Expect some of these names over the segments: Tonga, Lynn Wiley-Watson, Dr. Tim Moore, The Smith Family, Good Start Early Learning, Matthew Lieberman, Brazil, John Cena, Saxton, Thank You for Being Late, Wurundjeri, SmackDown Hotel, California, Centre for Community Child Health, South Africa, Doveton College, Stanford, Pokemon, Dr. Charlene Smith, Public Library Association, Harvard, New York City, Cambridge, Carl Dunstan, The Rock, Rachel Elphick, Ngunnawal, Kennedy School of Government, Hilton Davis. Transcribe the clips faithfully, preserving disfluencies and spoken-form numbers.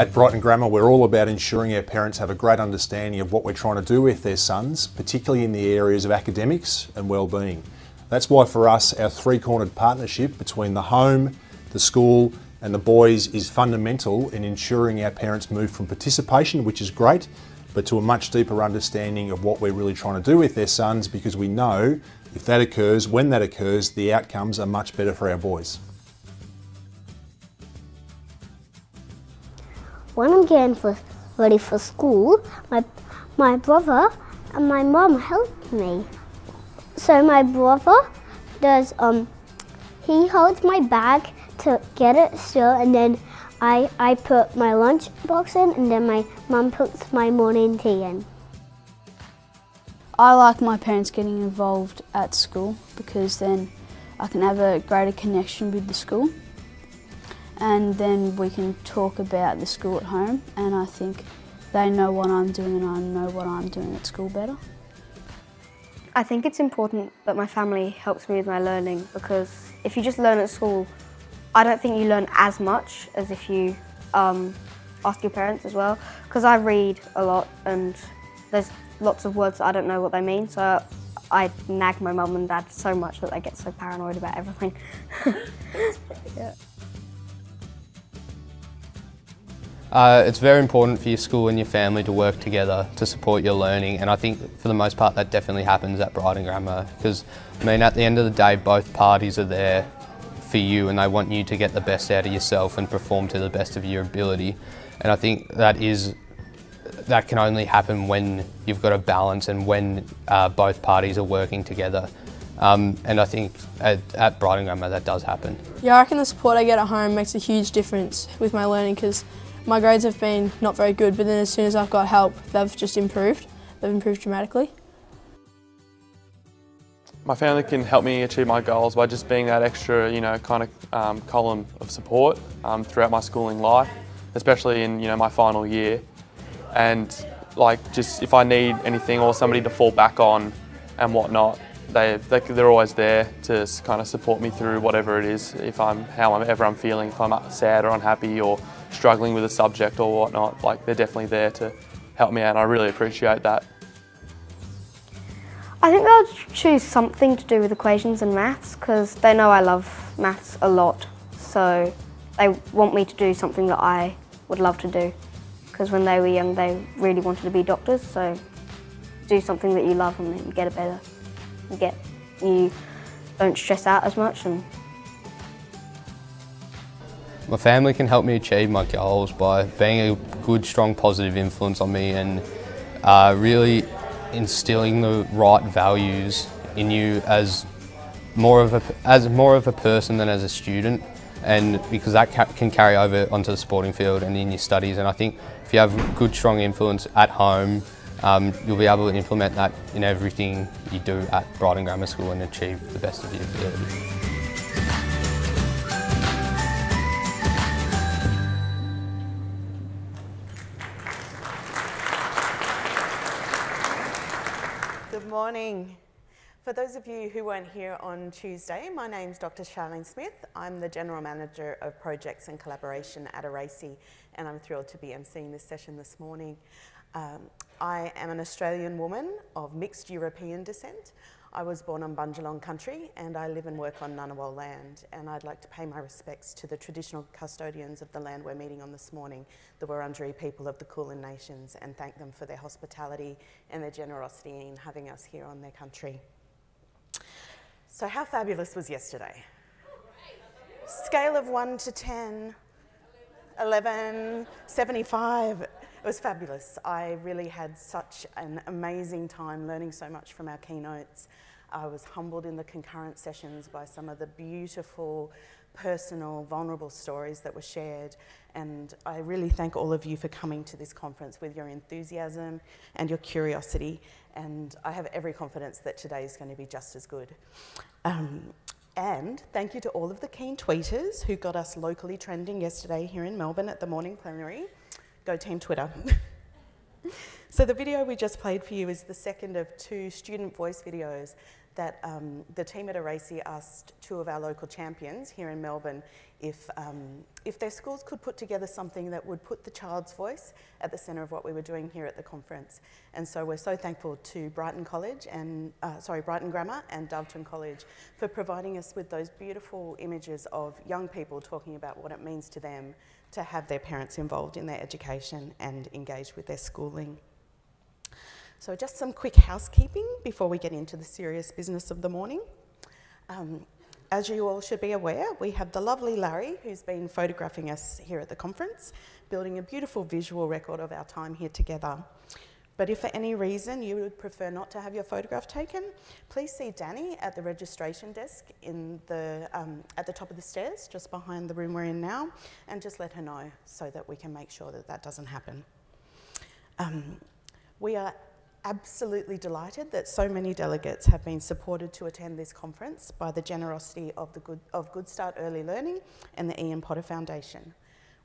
At Brighton Grammar, we're all about ensuring our parents have a great understanding of what we're trying to do with their sons, particularly in the areas of academics and wellbeing. That's why for us, our three-cornered partnership between the home, the school and the boys is fundamental in ensuring our parents move from participation, which is great, but to a much deeper understanding of what we're really trying to do with their sons, because we know if that occurs, when that occurs, the outcomes are much better for our boys. When I'm getting for, ready for school, my, my brother and my mum help me. So my brother does, um, he holds my bag to get it still, and then I, I put my lunch box in, and then my mum puts my morning tea in. I like my parents getting involved at school because then I can have a greater connection with the school. And then we can talk about the school at home, and I think they know what I'm doing and I know what I'm doing at school better. I think it's important that my family helps me with my learning, because if you just learn at school, I don't think you learn as much as if you um, ask your parents as well, because I read a lot and there's lots of words that I don't know what they mean, so I nag my mum and dad so much that they get so paranoid about everything. Yeah. Uh, it's very important for your school and your family to work together to support your learning, and I think for the most part that definitely happens at Brighton Grammar, because I mean at the end of the day both parties are there for you and they want you to get the best out of yourself and perform to the best of your ability, and I think that is that can only happen when you've got a balance and when uh, both parties are working together. Um, and I think at, at Brighton Grammar that does happen. Yeah, I reckon the support I get at home makes a huge difference with my learning, because my grades have been not very good, but then as soon as I've got help, they've just improved. They've improved dramatically. My family can help me achieve my goals by just being that extra, you know, kind of um, column of support um, throughout my schooling life, especially in, you know, my final year. And like, just if I need anything or somebody to fall back on and whatnot, they, they they're always there to kind of support me through whatever it is. If I'm however I'm feeling, if I'm sad or unhappy or struggling with a subject or whatnot, like they're definitely there to help me out, and I really appreciate that. I think they'll choose something to do with equations and maths, because they know I love maths a lot, so they want me to do something that I would love to do, because when they were young they really wanted to be doctors, so do something that you love and then get a better, you get, you don't stress out as much. And my family can help me achieve my goals by being a good, strong, positive influence on me and uh, really instilling the right values in you as more of a, as more of a person than as a student, and because that ca can carry over onto the sporting field and in your studies. And I think if you have good, strong influence at home, um, you'll be able to implement that in everything you do at Brighton Grammar School and achieve the best of your ability. Good morning. For those of you who weren't here on Tuesday, my name's Doctor Charlene Smith. I'm the General Manager of Projects and Collaboration at ARACY, and I'm thrilled to be emceeing this session this morning. Um, I am an Australian woman of mixed European descent. I was born on Bundjalung country and I live and work on Ngunnawal land, and I'd like to pay my respects to the traditional custodians of the land we're meeting on this morning, the Wurundjeri people of the Kulin Nations, and thank them for their hospitality and their generosity in having us here on their country. So how fabulous was yesterday? Scale of one to ten, eleven, seventy-five. It was fabulous. I really had such an amazing time learning so much from our keynotes. I was humbled in the concurrent sessions by some of the beautiful, personal, vulnerable stories that were shared. And I really thank all of you for coming to this conference with your enthusiasm and your curiosity. And I have every confidence that today is going to be just as good. Um, And thank you to all of the keen tweeters who got us locally trending yesterday here in Melbourne at the morning plenary. Go Team Twitter. So the video we just played for you is the second of two student voice videos that um, the team at ARACY asked two of our local champions here in Melbourne if, um, if their schools could put together something that would put the child's voice at the centre of what we were doing here at the conference. And so we're so thankful to Brighton College and, uh, sorry, Brighton Grammar and Doveton College for providing us with those beautiful images of young people talking about what it means to them to have their parents involved in their education and engaged with their schooling. So just some quick housekeeping before we get into the serious business of the morning. Um, as you all should be aware, we have the lovely Larry, who's been photographing us here at the conference, building a beautiful visual record of our time here together. But if for any reason you would prefer not to have your photograph taken, please see Danny at the registration desk in the, um, at the top of the stairs, just behind the room we're in now, and just let her know so that we can make sure that that doesn't happen. Um, we are absolutely delighted that so many delegates have been supported to attend this conference by the generosity of, the good, of Good Start Early Learning and the Ian Potter Foundation.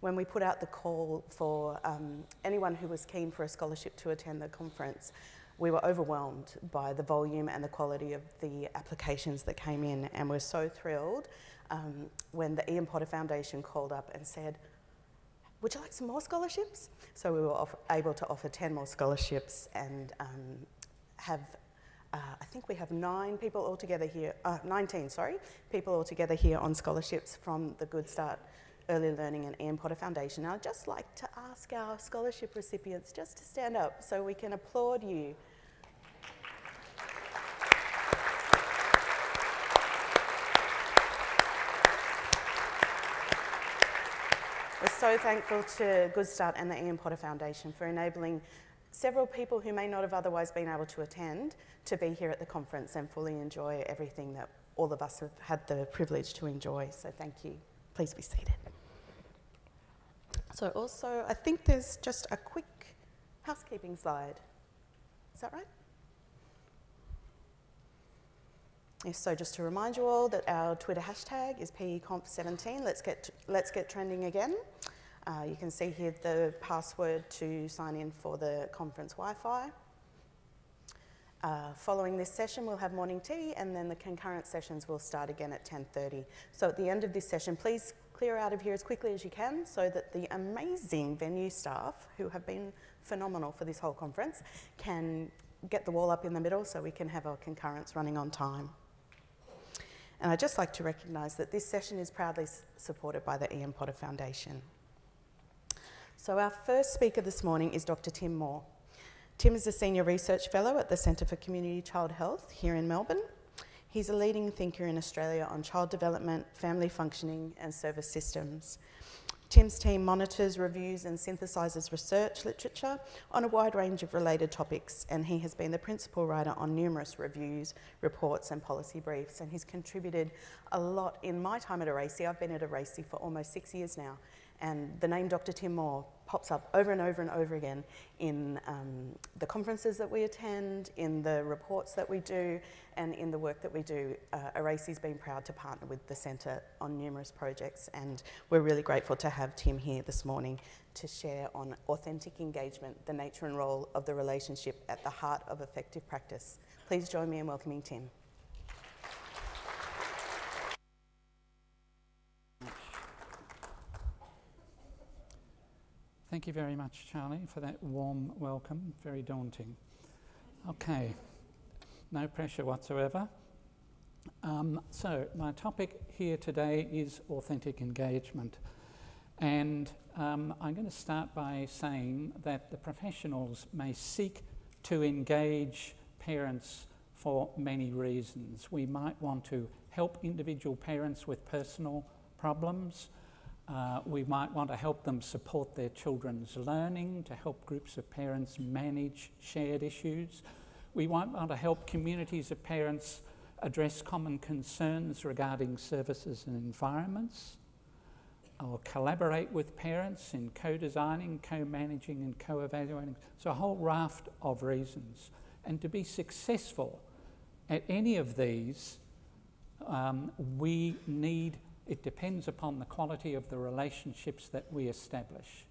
When we put out the call for um, anyone who was keen for a scholarship to attend the conference, we were overwhelmed by the volume and the quality of the applications that came in, and we're so thrilled um, when the Ian Potter Foundation called up and said, "Would you like some more scholarships?" So we were able to offer ten more scholarships and um, have, uh, I think we have nine people altogether here, uh, nineteen, sorry, people altogether here on scholarships from the Good Start Early Learning and Ian Potter Foundation. I'd just like to ask our scholarship recipients just to stand up so we can applaud you. We're so thankful to Good Start and the Ian Potter Foundation for enabling several people who may not have otherwise been able to attend to be here at the conference and fully enjoy everything that all of us have had the privilege to enjoy. So thank you. Please be seated. So also, I think there's just a quick housekeeping slide. Is that right? Yes, so just to remind you all that our Twitter hashtag is P E conf seventeen. Let's get, let's get trending again. Uh, you can see here the password to sign in for the conference Wi-Fi. Uh, following this session, we'll have morning tea, and then the concurrent sessions will start again at ten thirty. So at the end of this session, please clear out of here as quickly as you can so that the amazing venue staff, who have been phenomenal for this whole conference, can get the wall up in the middle so we can have our concurrence running on time. And I'd just like to recognise that this session is proudly supported by the Ian Potter Foundation. So our first speaker this morning is Doctor Tim Moore. Tim is a Senior Research Fellow at the Centre for Community Child Health here in Melbourne. He's a leading thinker in Australia on child development, family functioning and service systems. Tim's team monitors, reviews and synthesises research literature on a wide range of related topics, and he has been the principal writer on numerous reviews, reports and policy briefs, and he's contributed a lot in my time at ARACY. I've been at ARACY for almost six years now, and the name Doctor Tim Moore pops up over and over and over again in um, the conferences that we attend, in the reports that we do, and in the work that we do. Uh, ARACY's been proud to partner with the Centre on numerous projects, and we're really grateful to have Tim here this morning to share on authentic engagement, the nature and role of the relationship at the heart of effective practice. Please join me in welcoming Tim. Thank you very much, Charlie, for that warm welcome. Very daunting. Okay, no pressure whatsoever. Um, so my topic here today is authentic engagement. And um, I'm going to start by saying that the professionals may seek to engage parents for many reasons. We might want to help individual parents with personal problems. Uh, we might want to help them support their children's learning, to help groups of parents manage shared issues. We might want to help communities of parents address common concerns regarding services and environments, or collaborate with parents in co-designing, co-managing and co-evaluating. So a whole raft of reasons. And to be successful at any of these, um, we need it depends upon the quality of the relationships that we establish.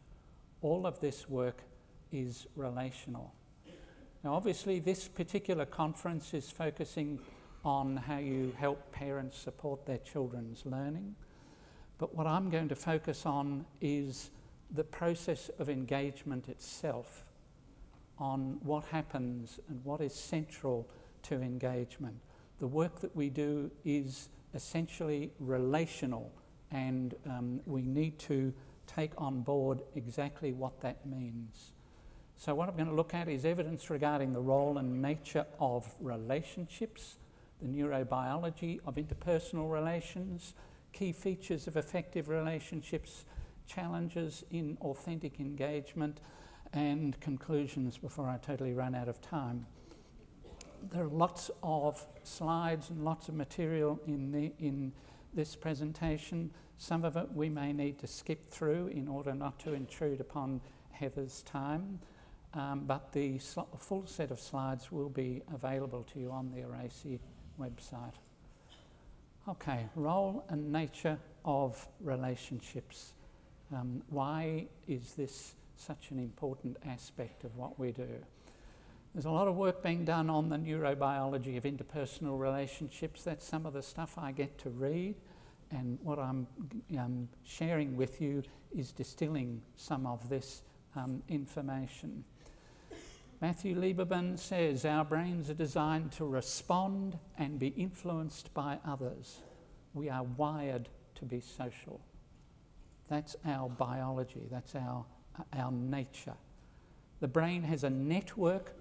All of this work is relational. Now, obviously, this particular conference is focusing on how you help parents support their children's learning. But what I'm going to focus on is the process of engagement itself, on what happens and what is central to engagement. The work that we do is essentially relational, and um, we need to take on board exactly what that means. So what I'm going to look at is evidence regarding the role and nature of relationships, the neurobiology of interpersonal relations, key features of effective relationships, challenges in authentic engagement, and conclusions before I totally run out of time. There are lots of slides and lots of material in, the, in this presentation. Some of it we may need to skip through in order not to intrude upon Heather's time, um, but the sl full set of slides will be available to you on the ARACY website. Okay, role and nature of relationships. Um, why is this such an important aspect of what we do? There's a lot of work being done on the neurobiology of interpersonal relationships. That's some of the stuff I get to read, and what I'm um, sharing with you is distilling some of this um, information. Matthew Lieberman says, our brains are designed to respond and be influenced by others. We are wired to be social. That's our biology, that's our, our nature. The brain has a network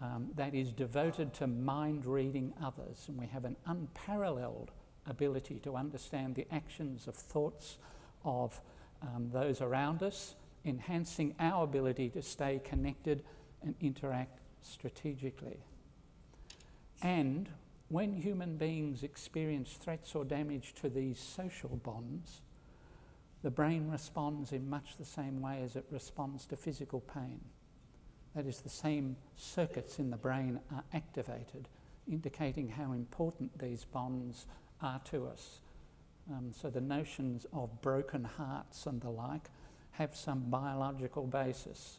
um, that is devoted to mind reading others, and we have an unparalleled ability to understand the actions of thoughts of um, those around us, enhancing our ability to stay connected and interact strategically. And when human beings experience threats or damage to these social bonds, the brain responds in much the same way as it responds to physical pain. That is, the same circuits in the brain are activated, indicating how important these bonds are to us. Um, so the notions of broken hearts and the like have some biological basis.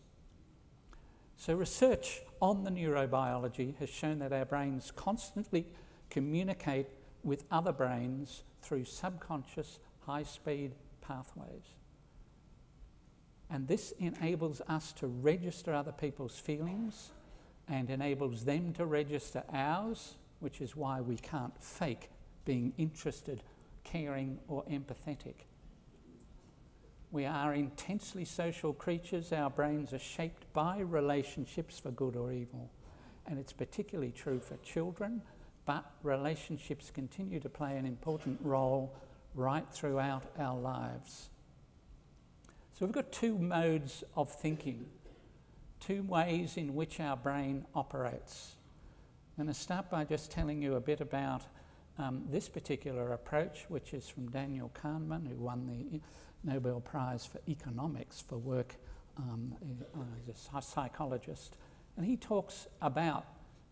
So research on the neurobiology has shown that our brains constantly communicate with other brains through subconscious high-speed pathways. And this enables us to register other people's feelings and enables them to register ours, which is why we can't fake being interested, caring, or empathetic. We are intensely social creatures. Our brains are shaped by relationships for good or evil. And it's particularly true for children, but relationships continue to play an important role right throughout our lives. So we've got two modes of thinking, two ways in which our brain operates. I'm going to start by just telling you a bit about um, this particular approach, which is from Daniel Kahneman, who won the Nobel Prize for Economics for work um, as a psychologist. And he talks about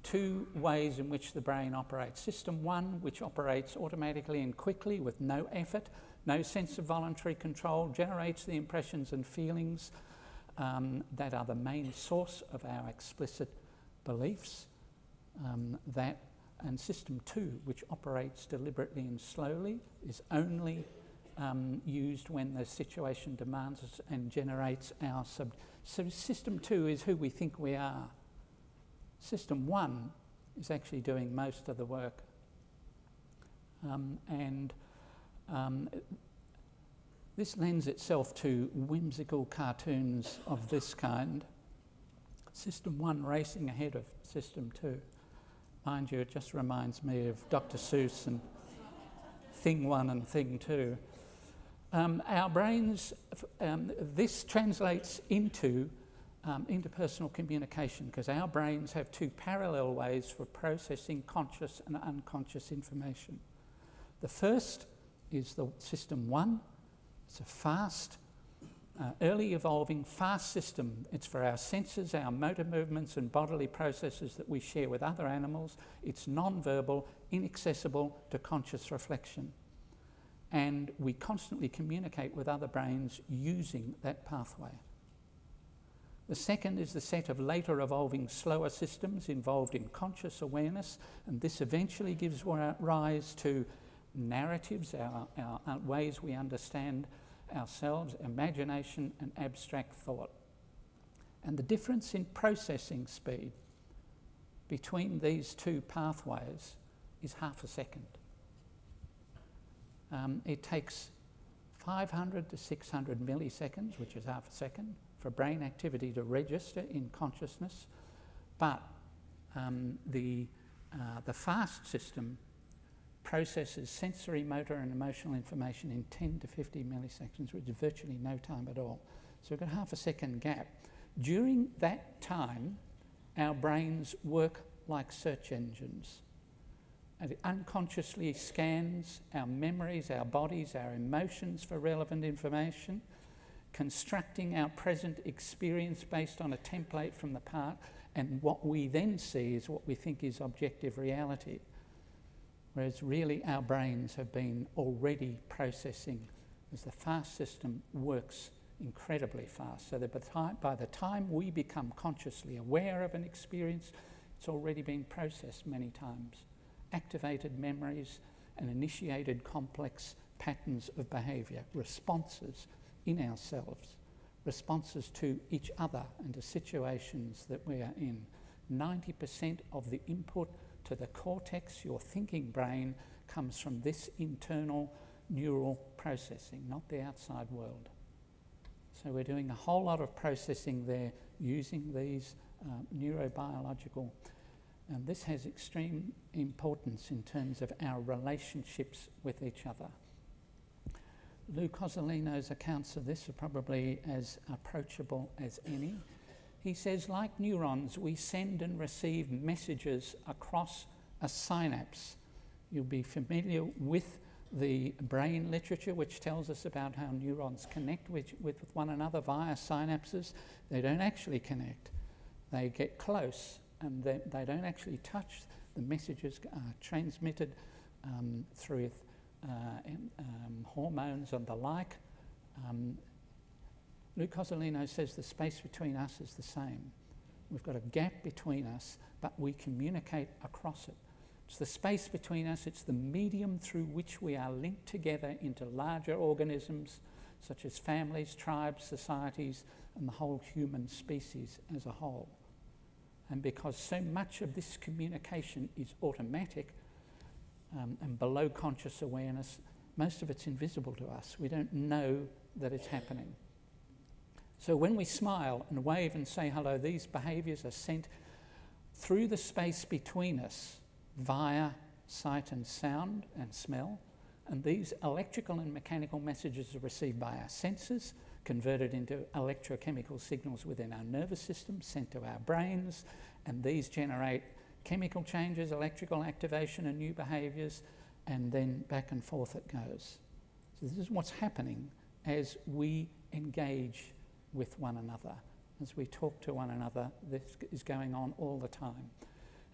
two ways in which the brain operates. System one, which operates automatically and quickly with no effort, no sense of voluntary control, generates the impressions and feelings um, that are the main source of our explicit beliefs. Um, that, and system two, which operates deliberately and slowly, is only um, used when the situation demands it and generates our sub. So system two is who we think we are. System one is actually doing most of the work. Um, and um, this lends itself to whimsical cartoons of this kind. System one racing ahead of system two. Mind you, it just reminds me of Doctor Seuss and thing one and thing two. Um, our brains, um, this translates into Um, interpersonal communication, because our brains have two parallel ways for processing conscious and unconscious information. The first is the system one. It's a fast, uh, early evolving, fast system. It's for our senses, our motor movements and bodily processes that we share with other animals. It's non-verbal, inaccessible to conscious reflection. And we constantly communicate with other brains using that pathway. The second is the set of later evolving slower systems involved in conscious awareness, and this eventually gives rise to narratives, our, our, our ways we understand ourselves, imagination and abstract thought. And the difference in processing speed between these two pathways is half a second. Um, it takes five hundred to six hundred milliseconds, which is half a second, for brain activity to register in consciousness, but um, the, uh, the fast system processes sensory, motor and emotional information in ten to fifty milliseconds, which is virtually no time at all. So we've got half a second gap. During that time, our brains work like search engines. And it unconsciously scans our memories, our bodies, our emotions for relevant information, constructing our present experience based on a template from the past, and what we then see is what we think is objective reality. Whereas really our brains have been already processing, as the fast system works incredibly fast, so that by the time, by the time we become consciously aware of an experience, it's already been processed many times, activated memories and initiated complex patterns of behaviour, responses in ourselves, responses to each other and to situations that we are in. ninety percent of the input to the cortex, your thinking brain, comes from this internal neural processing, not the outside world. So we're doing a whole lot of processing there using these um, neurobiological, and this has extreme importance in terms of our relationships with each other. Luke Cozolino's accounts of this are probably as approachable as any. He says, like neurons, we send and receive messages across a synapse. You'll be familiar with the brain literature, which tells us about how neurons connect with, with one another via synapses. They don't actually connect. They get close and they, they don't actually touch. The messages are transmitted um, through uh, um, hormones and the like. Um, Luke Cozolino says the space between us is the same. We've got a gap between us, but we communicate across it. It's the space between us, it's the medium through which we are linked together into larger organisms, such as families, tribes, societies, and the whole human species as a whole. And because so much of this communication is automatic um, and below conscious awareness, most of it's invisible to us. We don't know that it's happening. So when we smile and wave and say hello, these behaviours are sent through the space between us via sight and sound and smell, and these electrical and mechanical messages are received by our senses, converted into electrochemical signals within our nervous system, sent to our brains, and these generate chemical changes, electrical activation and new behaviours, and then back and forth it goes. So this is what's happening as we engage with one another, as we talk to one another. This is going on all the time.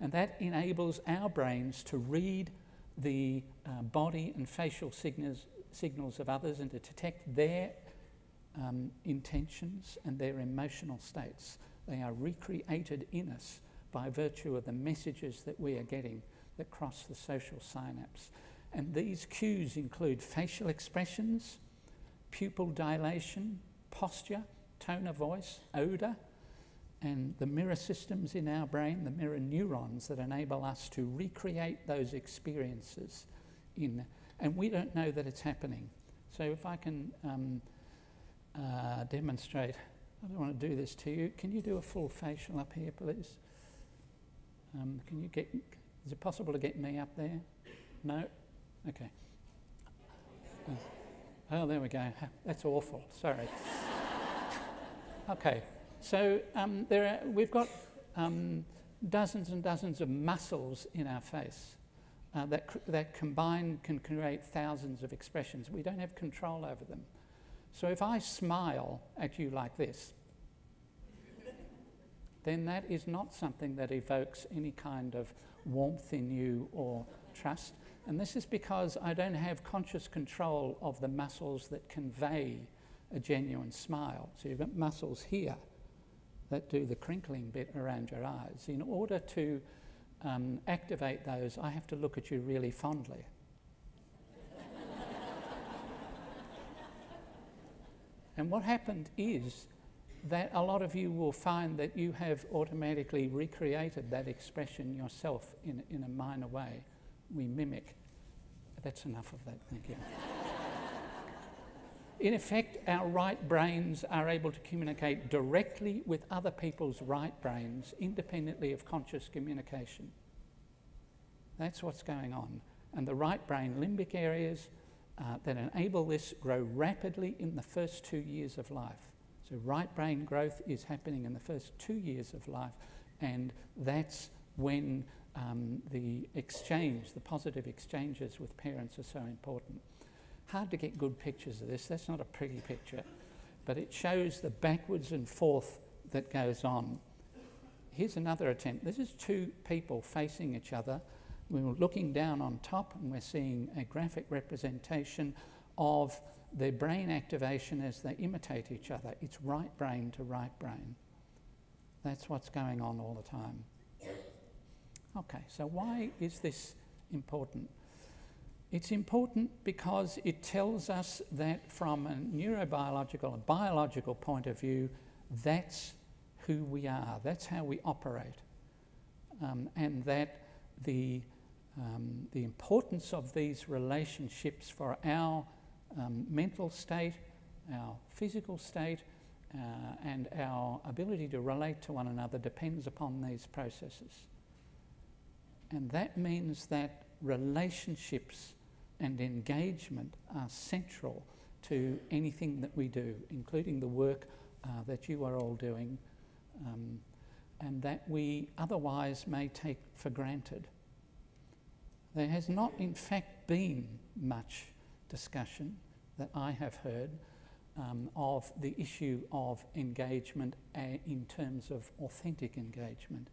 And that enables our brains to read the uh, body and facial signals, signals of others, and to detect their um, intentions and their emotional states. They are recreated in us by virtue of the messages that we are getting that cross the social synapse. And these cues include facial expressions, pupil dilation, posture, tone of voice, odour, and the mirror systems in our brain, the mirror neurons that enable us to recreate those experiences in, and we don't know that it's happening. So if I can um, uh, demonstrate, I don't want to do this to you. Can you do a full facial up here, please? Um, can you get, is it possible to get me up there? No? Okay. Uh, oh, there we go. That's awful, sorry. Okay. So um, there are, we've got um, dozens and dozens of muscles in our face uh, that, that combined can create thousands of expressions. We don't have control over them. So if I smile at you like this, then that is not something that evokes any kind of warmth in you or trust. And this is because I don't have conscious control of the muscles that convey a genuine smile. So you've got muscles here that do the crinkling bit around your eyes, in order to um, activate those, I have to look at you really fondly. And what happened is that a lot of you will find that you have automatically recreated that expression yourself in, in a minor way. We mimic. That's enough of that, thank you. In effect, our right brains are able to communicate directly with other people's right brains, independently of conscious communication. That's what's going on. And the right brain limbic areas uh, that enable this grow rapidly in the first two years of life. So right brain growth is happening in the first two years of life, and that's when um, the exchange, the positive exchanges with parents are so important. Hard to get good pictures of this, that's not a pretty picture, but it shows the backwards and forth that goes on. Here's another attempt. This is two people facing each other. We were looking down on top and we're seeing a graphic representation of their brain activation as they imitate each other. It's right brain to right brain. That's what's going on all the time. Okay, so why is this important? It's important because it tells us that from a neurobiological and biological point of view, that's who we are, that's how we operate. Um, and that the, um, the importance of these relationships for our Um, mental state, our physical state, uh, and our ability to relate to one another depends upon these processes. And that means that relationships and engagement are central to anything that we do, including the work uh, that you are all doing, um, and that we otherwise may take for granted. There has not, in fact, been much discussion that I have heard um, of the issue of engagement uh, in terms of authentic engagement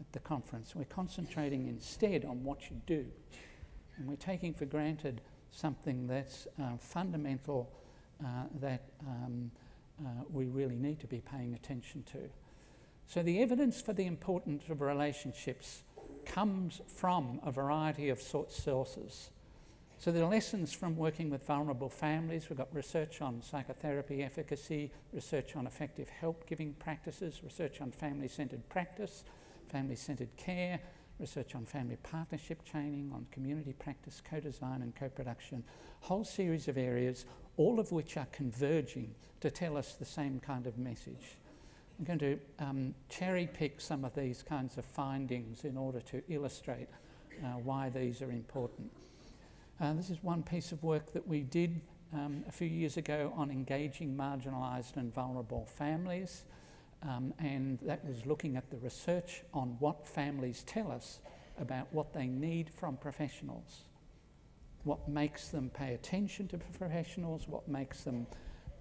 at the conference. We're concentrating instead on what you do, and we're taking for granted something that's uh, fundamental uh, that um, uh, we really need to be paying attention to. So the evidence for the importance of relationships comes from a variety of sources. So there are lessons from working with vulnerable families. We've got research on psychotherapy efficacy, research on effective help-giving practices, research on family-centred practice, family-centred care, research on family partnership training, on community practice, co-design and co-production, whole series of areas, all of which are converging to tell us the same kind of message. I'm going to um, cherry-pick some of these kinds of findings in order to illustrate uh, why these are important. Uh, this is one piece of work that we did um, a few years ago on engaging marginalised and vulnerable families, um, and that was looking at the research on what families tell us about what they need from professionals, what makes them pay attention to professionals, what makes them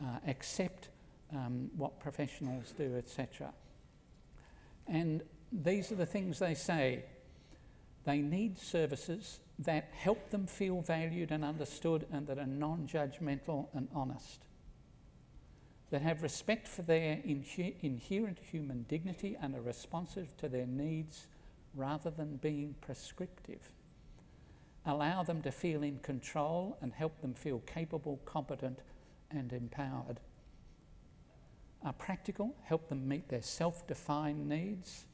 uh, accept um, what professionals do, et cetera. And these are the things they say. They need services that help them feel valued and understood, and that are non-judgmental and honest, that have respect for their inhe inherent human dignity and are responsive to their needs rather than being prescriptive, allow them to feel in control and help them feel capable, competent and empowered, are practical, help them meet their self-defined needs,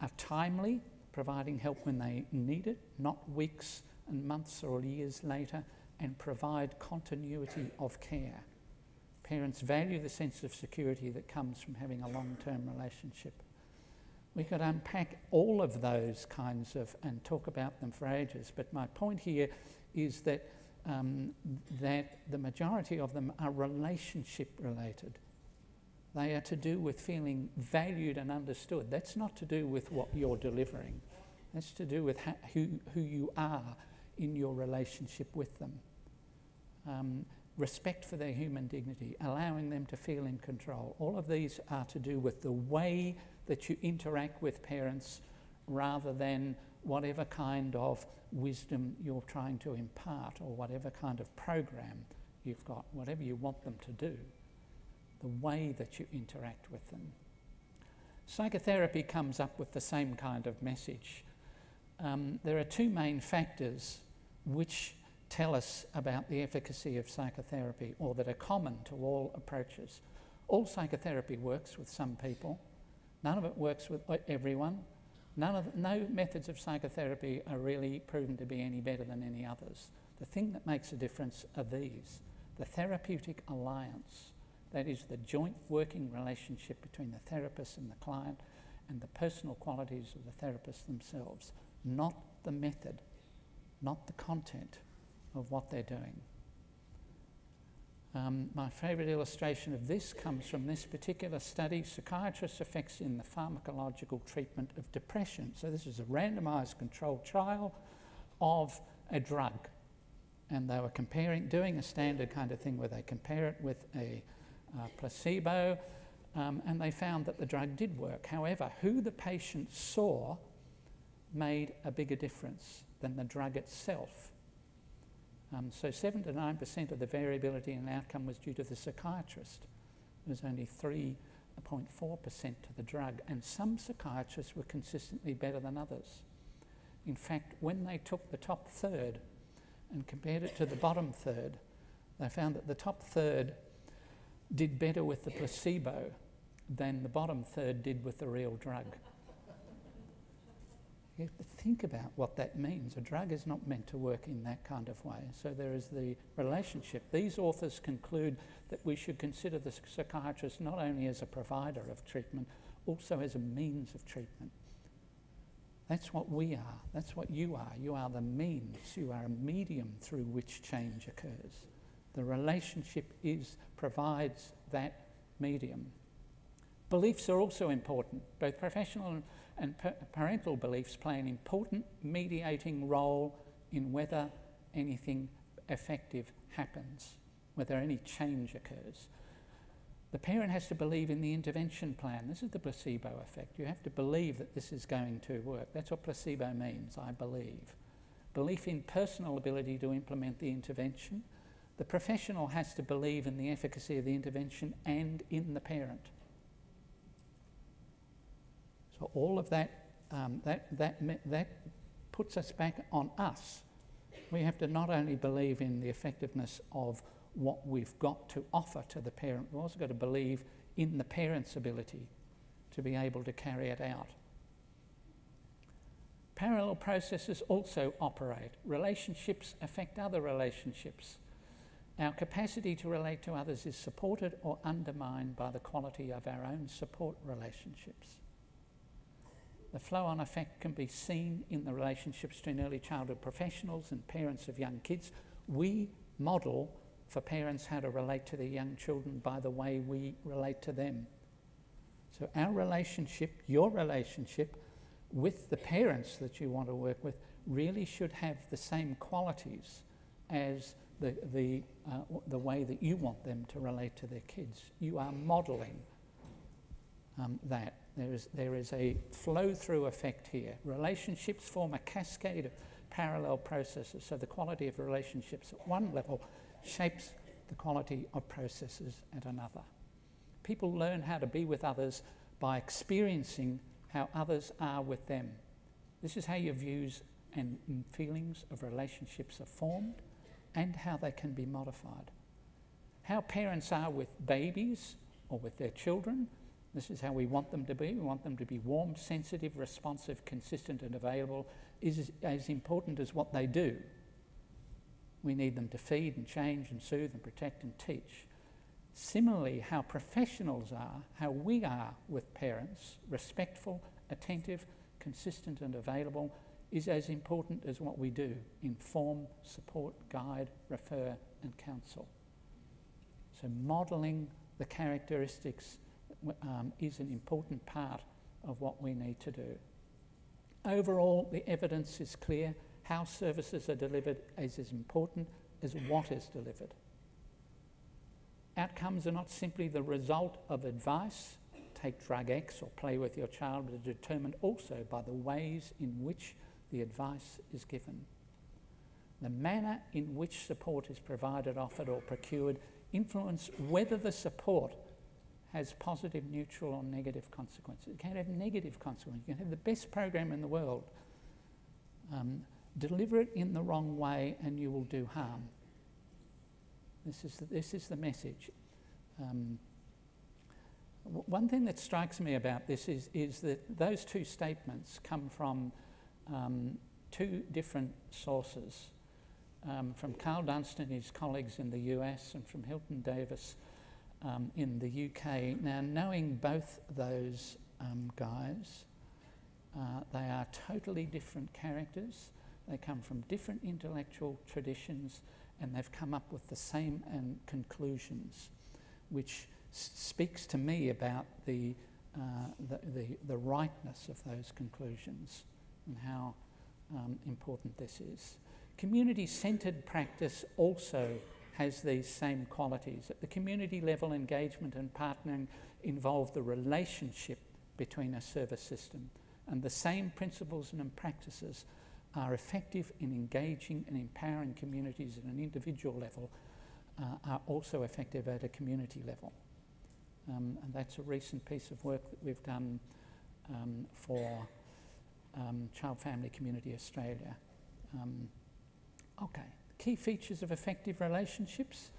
are timely, providing help when they need it, not weeks and months or years later, and provide continuity of care. Parents value the sense of security that comes from having a long-term relationship. We could unpack all of those kinds of and talk about them for ages, but my point here is that, um, that the majority of them are relationship related. They are to do with feeling valued and understood. That's not to do with what you're delivering. That's to do with ha who, who you are in your relationship with them. Um, respect for their human dignity, allowing them to feel in control. All of these are to do with the way that you interact with parents rather than whatever kind of wisdom you're trying to impart or whatever kind of program you've got, whatever you want them to do. The way that you interact with them. Psychotherapy comes up with the same kind of message. Um, there are two main factors which tell us about the efficacy of psychotherapy, or that are common to all approaches. All psychotherapy works with some people. None of it works with everyone. None of, no methods of psychotherapy are really proven to be any better than any others. The thing that makes a difference are these. The therapeutic alliance, that is the joint working relationship between the therapist and the client, and the personal qualities of the therapist themselves, not the method, not the content of what they're doing. Um, my favourite illustration of this comes from this particular study, Psychiatrists' Effects in the Pharmacological Treatment of Depression. So this is a randomised controlled trial of a drug, and they were comparing, doing a standard kind of thing where they compare it with a uh, placebo, um, and they found that the drug did work. However, who the patient saw made a bigger difference than the drug itself. Um, so seven to nine percent of the variability in outcome was due to the psychiatrist. It was only three point four percent to the drug, and some psychiatrists were consistently better than others. In fact, when they took the top third and compared it to the bottom third, they found that the top third did better with the placebo than the bottom third did with the real drug. You have to think about what that means. A drug is not meant to work in that kind of way. So there is the relationship. These authors conclude that we should consider the psychiatrist not only as a provider of treatment, also as a means of treatment. That's what we are. That's what you are. You are the means. You are a medium through which change occurs. The relationship is, provides that medium. Beliefs are also important. Both professional and and pa parental beliefs play an important mediating role in whether anything effective happens, whether any change occurs. The parent has to believe in the intervention plan. This is the placebo effect. You have to believe that this is going to work. That's what placebo means, I believe. Belief in personal ability to implement the intervention. The professional has to believe in the efficacy of the intervention and in the parent. All of that, um, that, that, that puts us back on us. We have to not only believe in the effectiveness of what we've got to offer to the parent, we've also got to believe in the parent's ability to be able to carry it out. Parallel processes also operate. Relationships affect other relationships. Our capacity to relate to others is supported or undermined by the quality of our own support relationships. The flow-on effect can be seen in the relationships between early childhood professionals and parents of young kids. We model for parents how to relate to their young children by the way we relate to them. So our relationship, your relationship with the parents that you want to work with, really should have the same qualities as the, the, uh, the way that you want them to relate to their kids. You are modeling um, that. There is, there is a flow-through effect here. Relationships form a cascade of parallel processes, so the quality of relationships at one level shapes the quality of processes at another. People learn how to be with others by experiencing how others are with them. This is how your views and feelings of relationships are formed and how they can be modified. How parents are with babies or with their children, this is how we want them to be. We want them to be warm, sensitive, responsive, consistent and available. It is as important as what they do. We need them to feed and change and soothe and protect and teach. Similarly, how professionals are, how we are with parents, respectful, attentive, consistent and available, is as important as what we do. Inform, support, guide, refer and counsel. So modelling the characteristics Um, is an important part of what we need to do. Overall, the evidence is clear. How services are delivered is as important as what is delivered. Outcomes are not simply the result of advice. Take drug X or play with your child, but are determined also by the ways in which the advice is given. The manner in which support is provided, offered or procured influence whether the support has positive, neutral, or negative consequences. It can have negative consequences. You can have the best program in the world. Um, deliver it in the wrong way and you will do harm. This is the, this is the message. Um, one thing that strikes me about this is, is that those two statements come from um, two different sources, um, from Carl Dunstan and his colleagues in the U S and from Hilton Davis um, in the U K. Now, knowing both those um, guys, uh, they are totally different characters. They come from different intellectual traditions and they've come up with the same um, conclusions, which speaks to me about the, uh, the, the, the rightness of those conclusions and how um, important this is. Community-centred practice also has these same qualities. At the community level, engagement and partnering involve the relationship between a service system, and the same principles and practices are effective in engaging and empowering communities at an individual level, uh, are also effective at a community level. Um, and that's a recent piece of work that we've done um, for um, Child Family Community Australia. Um, okay, key features of effective relationships.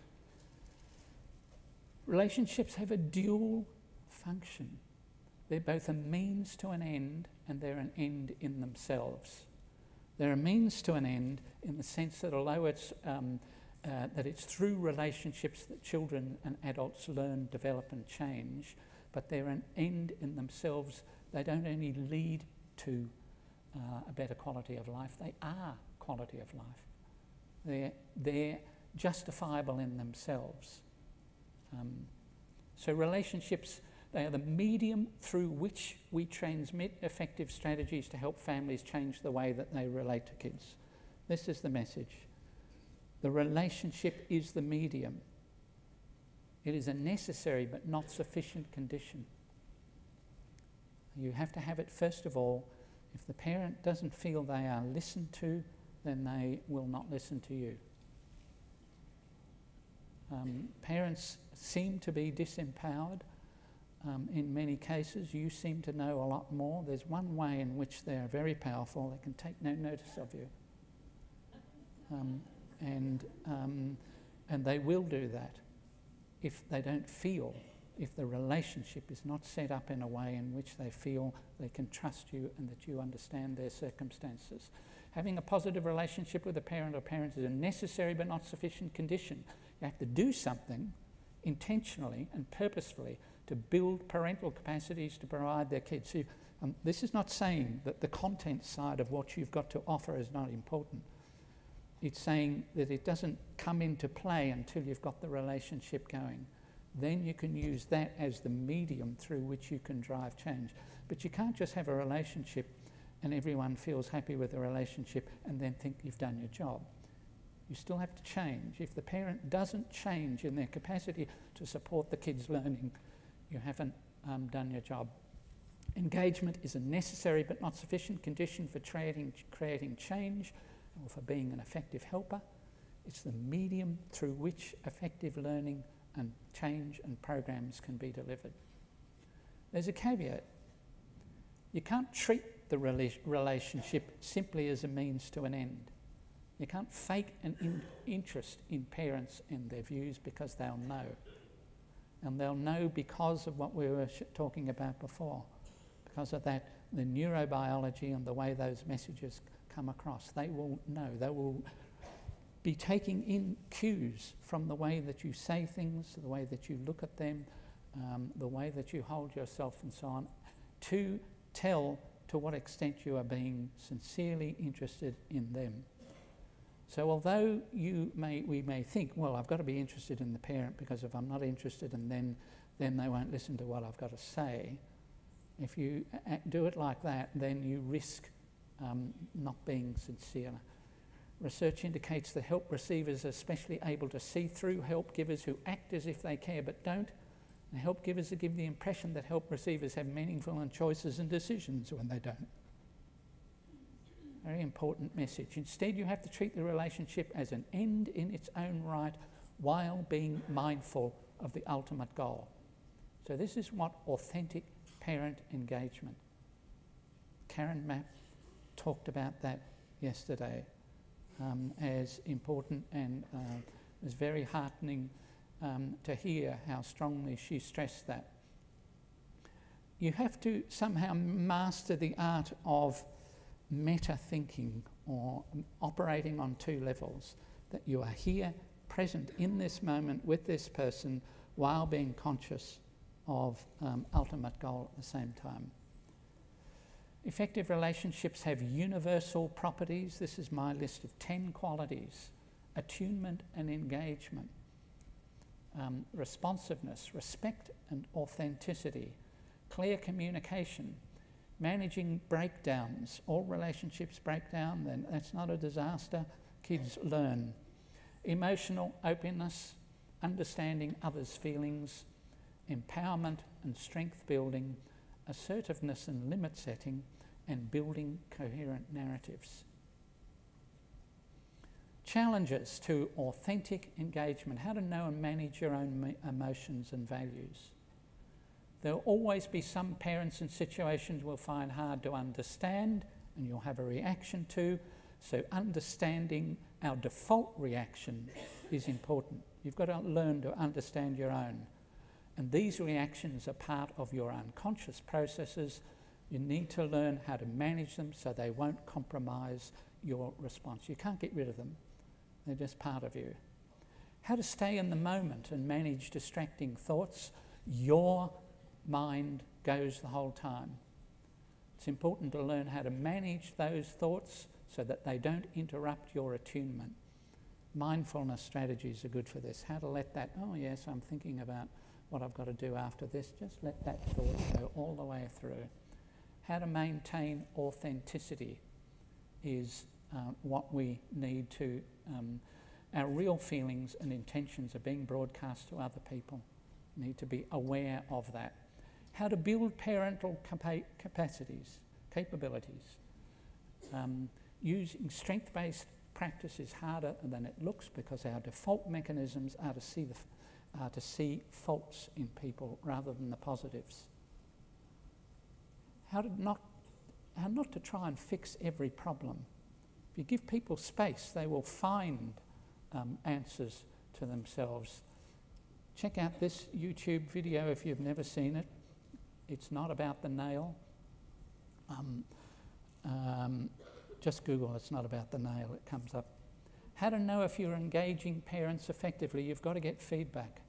Relationships have a dual function. They're both a means to an end and they're an end in themselves. They're a means to an end in the sense that although it's um, Uh, that it's through relationships that children and adults learn, develop and change, but they're an end in themselves. They don't only lead to uh, a better quality of life, they are quality of life. They're, they're justifiable in themselves. Um, so relationships, they are the medium through which we transmit effective strategies to help families change the way that they relate to kids. This is the message. The relationship is the medium. It is a necessary but not sufficient condition. You have to have it first of all. If the parent doesn't feel they are listened to, then they will not listen to you. Um, parents seem to be disempowered um, in many cases. You seem to know a lot more. There's one way in which they are very powerful. They can take no notice of you. Um, And, um, and they will do that if they don't feel, if the relationship is not set up in a way in which they feel they can trust you and that you understand their circumstances. Having a positive relationship with a parent or parents is a necessary but not sufficient condition. You have to do something intentionally and purposefully to build parental capacities to provide their kids. So you, um, this is not saying that the content side of what you've got to offer is not important. It's saying that it doesn't come into play until you've got the relationship going. Then you can use that as the medium through which you can drive change. But you can't just have a relationship and everyone feels happy with the relationship and then think you've done your job. You still have to change. If the parent doesn't change in their capacity to support the kids' learning, you haven't um, done your job. Engagement is a necessary but not sufficient condition for creating, creating change, or for being an effective helper. It's the medium through which effective learning and change and programs can be delivered. There's a caveat. You can't treat the rela relationship simply as a means to an end. You can't fake an in interest in parents and their views, because they'll know. And they'll know because of what we were sh talking about before. Because of that, the neurobiology and the way those messages come across. They will know. They will be taking in cues from the way that you say things, the way that you look at them, um, the way that you hold yourself and so on, to tell to what extent you are being sincerely interested in them. So although you may, we may think, well, I've got to be interested in the parent, because if I'm not interested in them, then they won't listen to what I've got to say. If you do it like that, then you risk Um, not being sincere. Research indicates that help receivers are especially able to see through help givers who act as if they care but don't, and help givers who give the impression that help receivers have meaningful and choices and decisions when they don't. Very important message. Instead, you have to treat the relationship as an end in its own right, while being mindful of the ultimate goal. So this is what authentic parent engagement. Karen Mapp talked about that yesterday um, as important, and uh, it was very heartening um, to hear how strongly she stressed that. You have to somehow master the art of meta-thinking, or operating on two levels, that you are here, present in this moment with this person, while being conscious of um, ultimate goal at the same time. Effective relationships have universal properties. This is my list of ten qualities: attunement and engagement, um, responsiveness, respect and authenticity, clear communication, managing breakdowns. All relationships break down, then that's not a disaster. Kids learn. Emotional openness, understanding others' feelings, empowerment and strength building, assertiveness and limit setting, and building coherent narratives. Challenges to authentic engagement: how to know and manage your own emotions and values. There will always be some parents and situations we'll find hard to understand and you'll have a reaction to, so understanding our default reaction is important. You've got to learn to understand your own. And these reactions are part of your unconscious processes. You need to learn how to manage them so they won't compromise your response. You can't get rid of them. They're just part of you. How to stay in the moment and manage distracting thoughts. Your mind goes the whole time. It's important to learn how to manage those thoughts so that they don't interrupt your attunement. Mindfulness strategies are good for this. How to let that, oh yes, I'm thinking about what I've got to do after this, just let that thought go all the way through. How to maintain authenticity is uh, what we need to, um, our real feelings and intentions are being broadcast to other people. We need to be aware of that. How to build parental capa capacities, capabilities. Um, using strength-based practice is harder than it looks because our default mechanisms are to see the Uh, to see faults in people rather than the positives. How to not, how not to try and fix every problem. If you give people space, they will find um, answers to themselves. Check out this YouTube video if you've never seen it. It's not about the nail. Um, um, just Google "it's not about the nail", it comes up. How to know if you're engaging parents effectively. You've got to get feedback.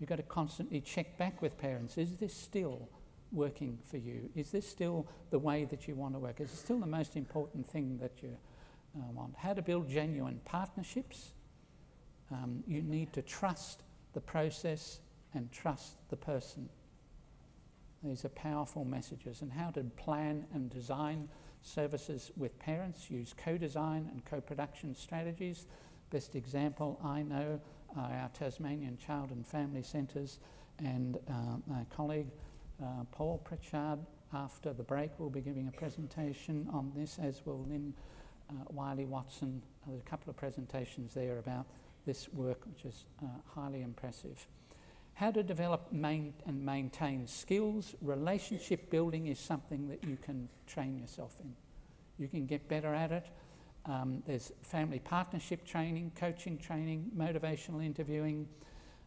You've got to constantly check back with parents. Is this still working for you? Is this still the way that you want to work? Is it still the most important thing that you uh, want? How to build genuine partnerships. Um, you need to trust the process and trust the person. These are powerful messages. And how to plan and design services with parents. Use co-design and co-production strategies. Best example I know are our Tasmanian Child and Family Centres, and uh, my colleague uh, Paul Pritchard after the break will be giving a presentation on this, as will Lynn uh, Wiley-Watson. There's a couple of presentations there about this work, which is uh, highly impressive. How to develop main and maintain skills. Relationship building is something that you can train yourself in. You can get better at it. Um, there's family partnership training, coaching training, motivational interviewing.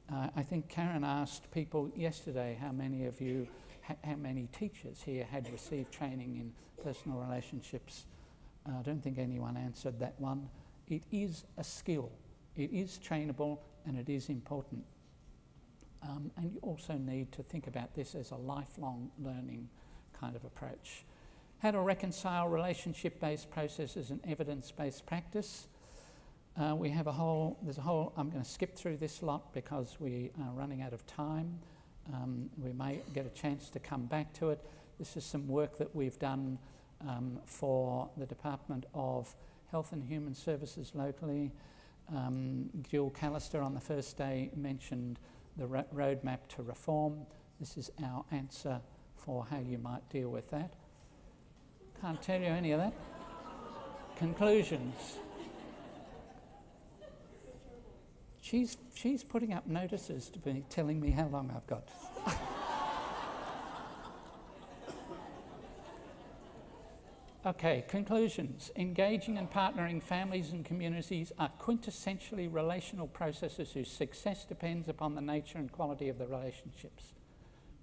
Uh, I think Karen asked people yesterday how many of you, ha how many teachers here had received training in personal relationships. Uh, I don't think anyone answered that one. It is a skill. It is trainable and it is important. Um, and you also need to think about this as a lifelong learning kind of approach. How to reconcile relationship-based processes and evidence-based practice. Uh, we have a whole, there's a whole, I'm going to skip through this lot because we are running out of time. Um, we may get a chance to come back to it. This is some work that we've done um, for the Department of Health and Human Services locally. Um, Jill Callister on the first day mentioned the roadmap to reform. This is our answer for how you might deal with that. Can't tell you any of that. Conclusions. She's, she's putting up notices to be telling me how long I've got. Okay, conclusions. Engaging and partnering families and communities are quintessentially relational processes whose success depends upon the nature and quality of the relationships.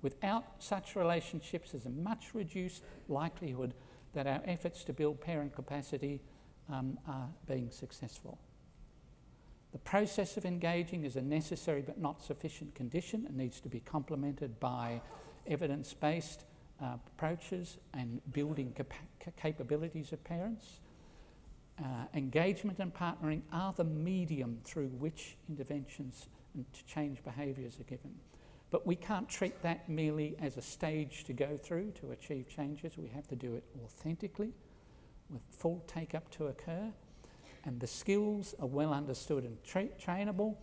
Without such relationships, there's a much reduced likelihood that our efforts to build parent capacity um, are being successful. The process of engaging is a necessary but not sufficient condition. It needs to be complemented by evidence-based uh, approaches and building cap capabilities of parents. Uh, engagement and partnering are the medium through which interventions and to change behaviours are given. But we can't treat that merely as a stage to go through to achieve changes. We have to do it authentically, with full take-up to occur. And the skills are well understood and tra trainable.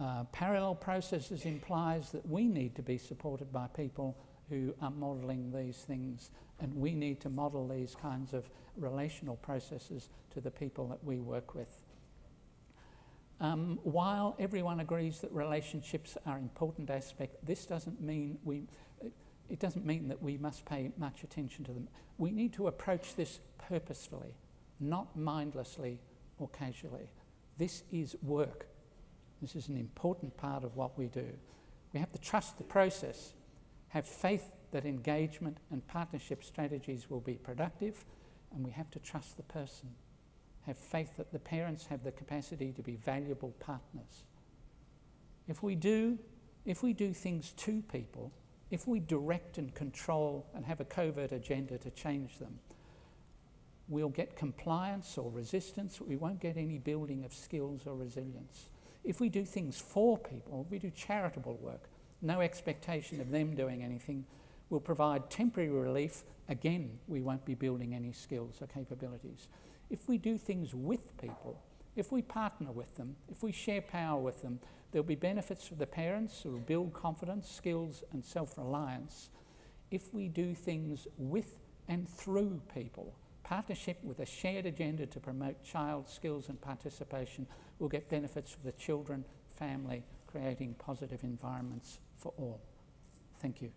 Uh, parallel processes implies that we need to be supported by people who are modelling these things, and we need to model these kinds of relational processes to the people that we work with. Um, while everyone agrees that relationships are an important aspect, this doesn't mean we, it doesn't mean that we must pay much attention to them. We need to approach this purposefully, not mindlessly or casually. This is work. This is an important part of what we do. We have to trust the process, have faith that engagement and partnership strategies will be productive, and we have to trust the person, have faith that the parents have the capacity to be valuable partners. If we do, if we do things to people, if we direct and control and have a covert agenda to change them, we'll get compliance or resistance. We won't get any building of skills or resilience. If we do things for people, we do charitable work, no expectation of them doing anything, we'll provide temporary relief. Again, we won't be building any skills or capabilities. If we do things with people, if we partner with them, if we share power with them, there'll be benefits for the parents who will build confidence, skills, and self-reliance. If we do things with and through people, partnership with a shared agenda to promote child skills and participation, will get benefits for the children, family, creating positive environments for all. Thank you.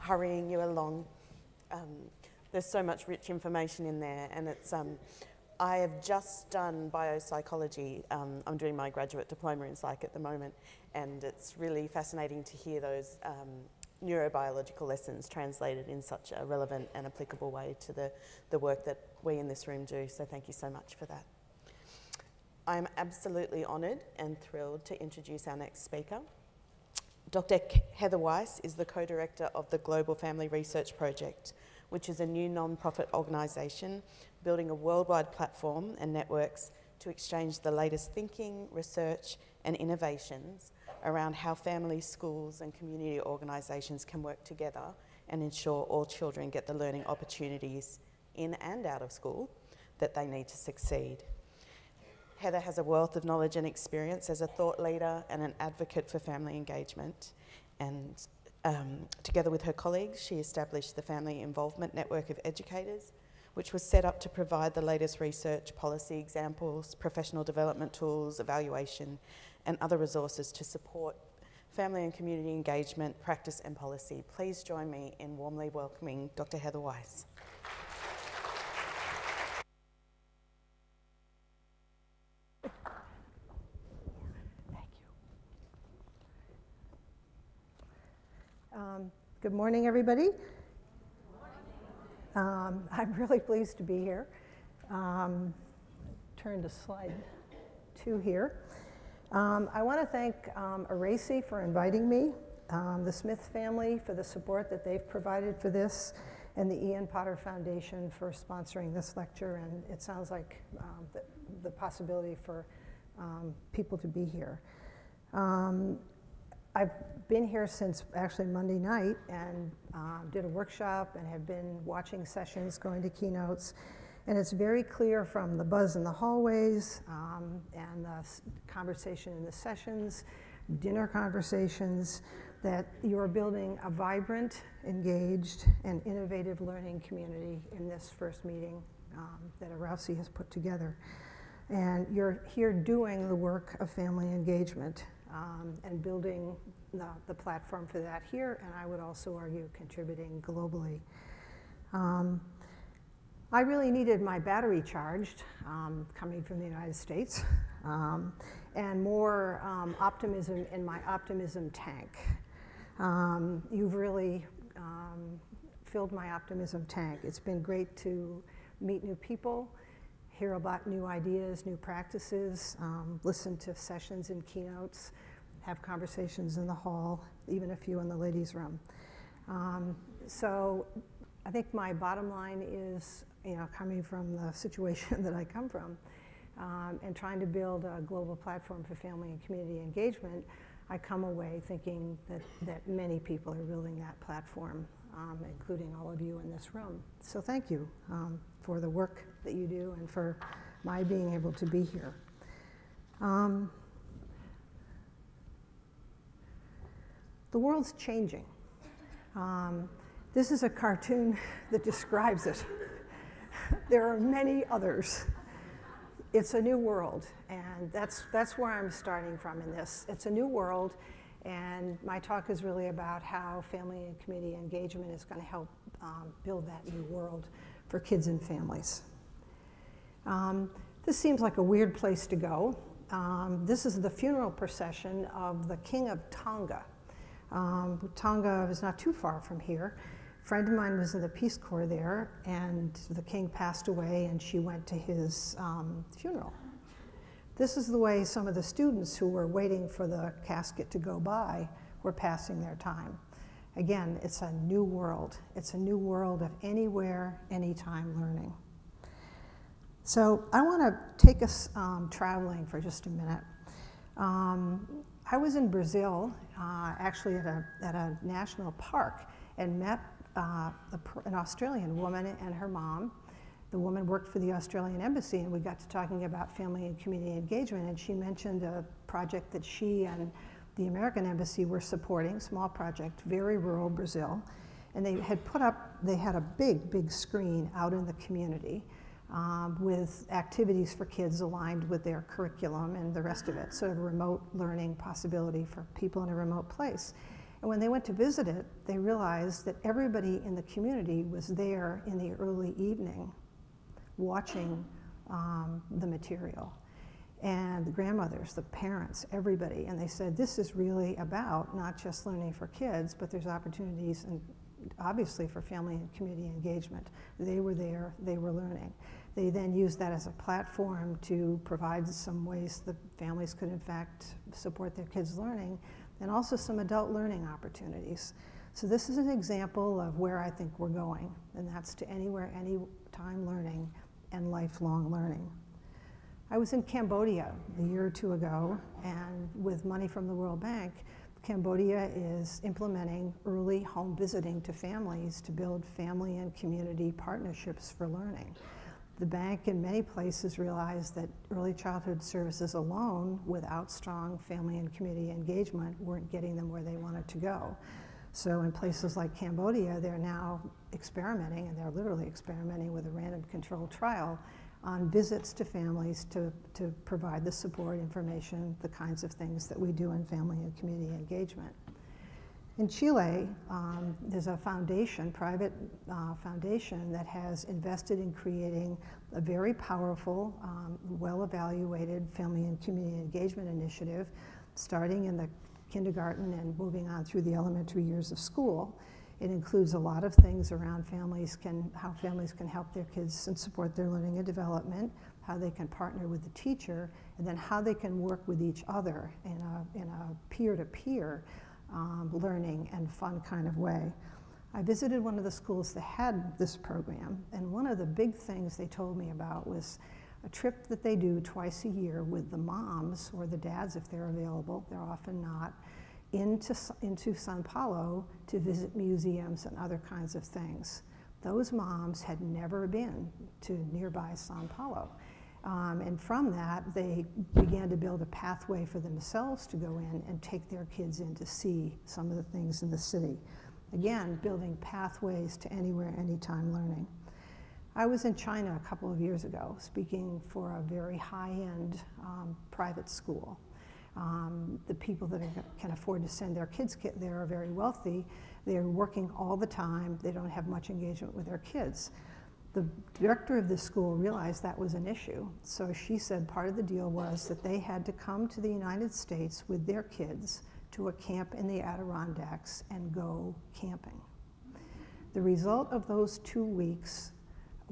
Hurrying you along. Um, there's so much rich information in there, and it's um, I have just done biopsychology. Um, I'm doing my graduate diploma in psych at the moment, and it's really fascinating to hear those um, neurobiological lessons translated in such a relevant and applicable way to the, the work that we in this room do, so thank you so much for that. I'm absolutely honoured and thrilled to introduce our next speaker. Doctor Heather Weiss is the co-director of the Global Family Research Project, which is a new non-profit organisation building a worldwide platform and networks to exchange the latest thinking, research and innovations around how families, schools and community organisations can work together and ensure all children get the learning opportunities in and out of school that they need to succeed. Heather has a wealth of knowledge and experience as a thought leader and an advocate for family engagement. And um, together with her colleagues, she established the Family Involvement Network of Educators, which was set up to provide the latest research, policy examples, professional development tools, evaluation, and other resources to support family and community engagement, practice and policy. Please join me in warmly welcoming Doctor Heather Weiss. Um, good morning, everybody. Good morning. Um, I'm really pleased to be here. Um, turn to slide two here. Um, I want to thank um, ARACY for inviting me, um, the Smith family for the support that they've provided for this, and the Ian Potter Foundation for sponsoring this lecture. And it sounds like um, the, the possibility for um, people to be here. Um, I've been here since actually Monday night and um, did a workshop and have been watching sessions, going to keynotes, and it's very clear from the buzz in the hallways um, and the conversation in the sessions, dinner conversations, that you're building a vibrant, engaged, and innovative learning community in this first meeting um, that ARACY has put together. And you're here doing the work of family engagement um, and building the, the platform for that here, and I would also argue contributing globally. Um, I really needed my battery charged um, coming from the United States um, and more um, optimism in my optimism tank. Um, you've really um, filled my optimism tank. It's been great to meet new people, hear about new ideas, new practices, um, listen to sessions and keynotes, have conversations in the hall, even a few in the ladies' room. Um, so I think my bottom line is, you know, coming from the situation that I come from um, and trying to build a global platform for family and community engagement, I come away thinking that, that many people are building that platform, um, including all of you in this room. So thank you um, for the work that you do and for my being able to be here. Um, the world's changing. Um, This is a cartoon that describes it. There are many others. It's a new world, and that's, that's where I'm starting from in this. It's a new world, and my talk is really about how family and community engagement is going to help um, build that new world for kids and families. Um, this seems like a weird place to go. Um, this is the funeral procession of the King of Tonga. Um, Tonga is not too far from here. A friend of mine was in the Peace Corps there, and the king passed away, and she went to his um, funeral. This is the way some of the students who were waiting for the casket to go by were passing their time. Again, it's a new world. It's a new world of anywhere, anytime learning. So I want to take us um, traveling for just a minute. Um, I was in Brazil, uh, actually at a, at a national park, and met uh, a, an Australian woman and her mom. The woman worked for the Australian Embassy, and we got to talking about family and community engagement, and she mentioned a project that she and the American Embassy were supporting, small project, very rural Brazil. And they had put up, they had a big, big screen out in the community Um, with activities for kids aligned with their curriculum and the rest of it, sort of remote learning possibility for people in a remote place. And when they went to visit it, they realized that everybody in the community was there in the early evening watching um, the material. And the grandmothers, the parents, everybody. And they said, this is really about not just learning for kids, but there's opportunities and obviously for family and community engagement. They were there, they were learning. They then used that as a platform to provide some ways that families could in fact support their kids' learning, and also some adult learning opportunities. So this is an example of where I think we're going, and that's to anywhere, anytime learning and lifelong learning. I was in Cambodia a year or two ago, and with money from the World Bank, Cambodia is implementing early home visiting to families to build family and community partnerships for learning. The bank in many places realized that early childhood services alone, without strong family and community engagement, weren't getting them where they wanted to go. So in places like Cambodia, they're now experimenting, and they're literally experimenting with a random controlled trial on visits to families to, to provide the support, information, the kinds of things that we do in family and community engagement. In Chile, um, there's a foundation, private uh, foundation, that has invested in creating a very powerful, um, well-evaluated family and community engagement initiative, starting in the kindergarten and moving on through the elementary years of school. It includes a lot of things around families can, how families can help their kids and support their learning and development, how they can partner with the teacher, and then how they can work with each other in a, in a peer-to-peer um, learning and fun kind of way. I visited one of the schools that had this program, and one of the big things they told me about was a trip that they do twice a year with the moms, or the dads if they're available, they're often not, into, into Sao Paulo to visit museums and other kinds of things. Those moms had never been to nearby Sao Paulo. Um, and from that, they began to build a pathway for themselves to go in and take their kids in to see some of the things in the city. Again, building pathways to anywhere, anytime learning. I was in China a couple of years ago speaking for a very high-end um, private school. Um, the people that are, can afford to send their kids there are very wealthy. They're working all the time. They don't have much engagement with their kids. The director of the school realized that was an issue. So she said part of the deal was that they had to come to the United States with their kids to a camp in the Adirondacks and go camping. The result of those two weeks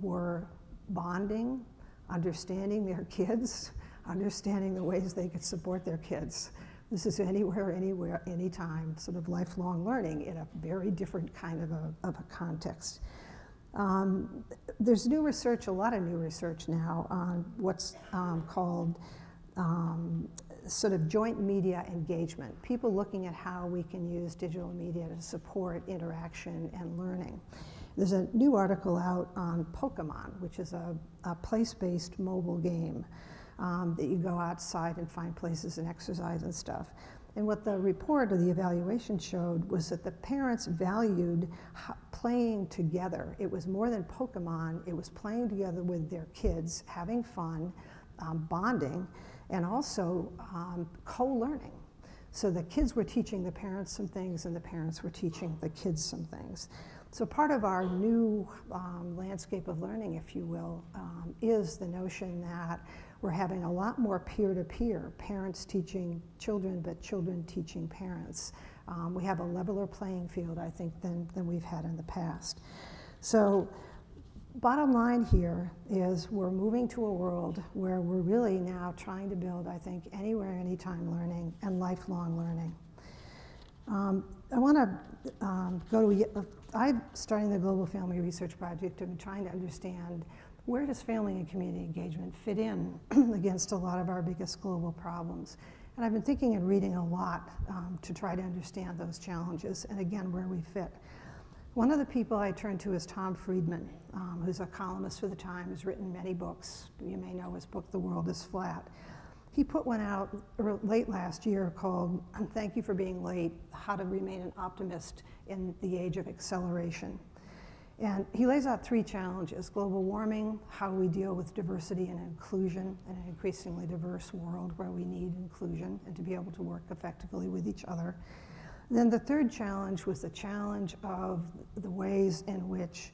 were bonding, understanding their kids, understanding the ways they could support their kids. This is anywhere, anywhere, anytime, sort of lifelong learning in a very different kind of a, of a context. Um, there's new research, a lot of new research now on what's um, called um, sort of joint media engagement. People looking at how we can use digital media to support interaction and learning. There's a new article out on Pokemon, which is a, a place-based mobile game um, that you go outside and find places and exercise and stuff. And what the report or the evaluation showed was that the parents valued playing together. It was more than Pokemon. It was playing together with their kids, having fun, um, bonding, and also um, co-learning. So the kids were teaching the parents some things, and the parents were teaching the kids some things. So part of our new um, landscape of learning, if you will, um, is the notion that we're having a lot more peer-to-peer, parents teaching children, but children teaching parents. Um, we have a leveler playing field, I think, than, than we've had in the past. So bottom line here is we're moving to a world where we're really now trying to build, I think, anywhere, anytime learning and lifelong learning. Um, I want to um, go to, I'm starting the Global Family Research Project and trying to understand where does family and community engagement fit in against a lot of our biggest global problems? And I've been thinking and reading a lot um, to try to understand those challenges and, again, where we fit. One of the people I turn to is Tom Friedman, um, who's a columnist for The Times, has written many books. You may know his book, The World is Flat. He put one out late last year called Thank You for Being Late, How to Remain an Optimist in the Age of Acceleration. And he lays out three challenges: global warming, how we deal with diversity and inclusion in an increasingly diverse world where we need inclusion and to be able to work effectively with each other. And then the third challenge was the challenge of the ways in which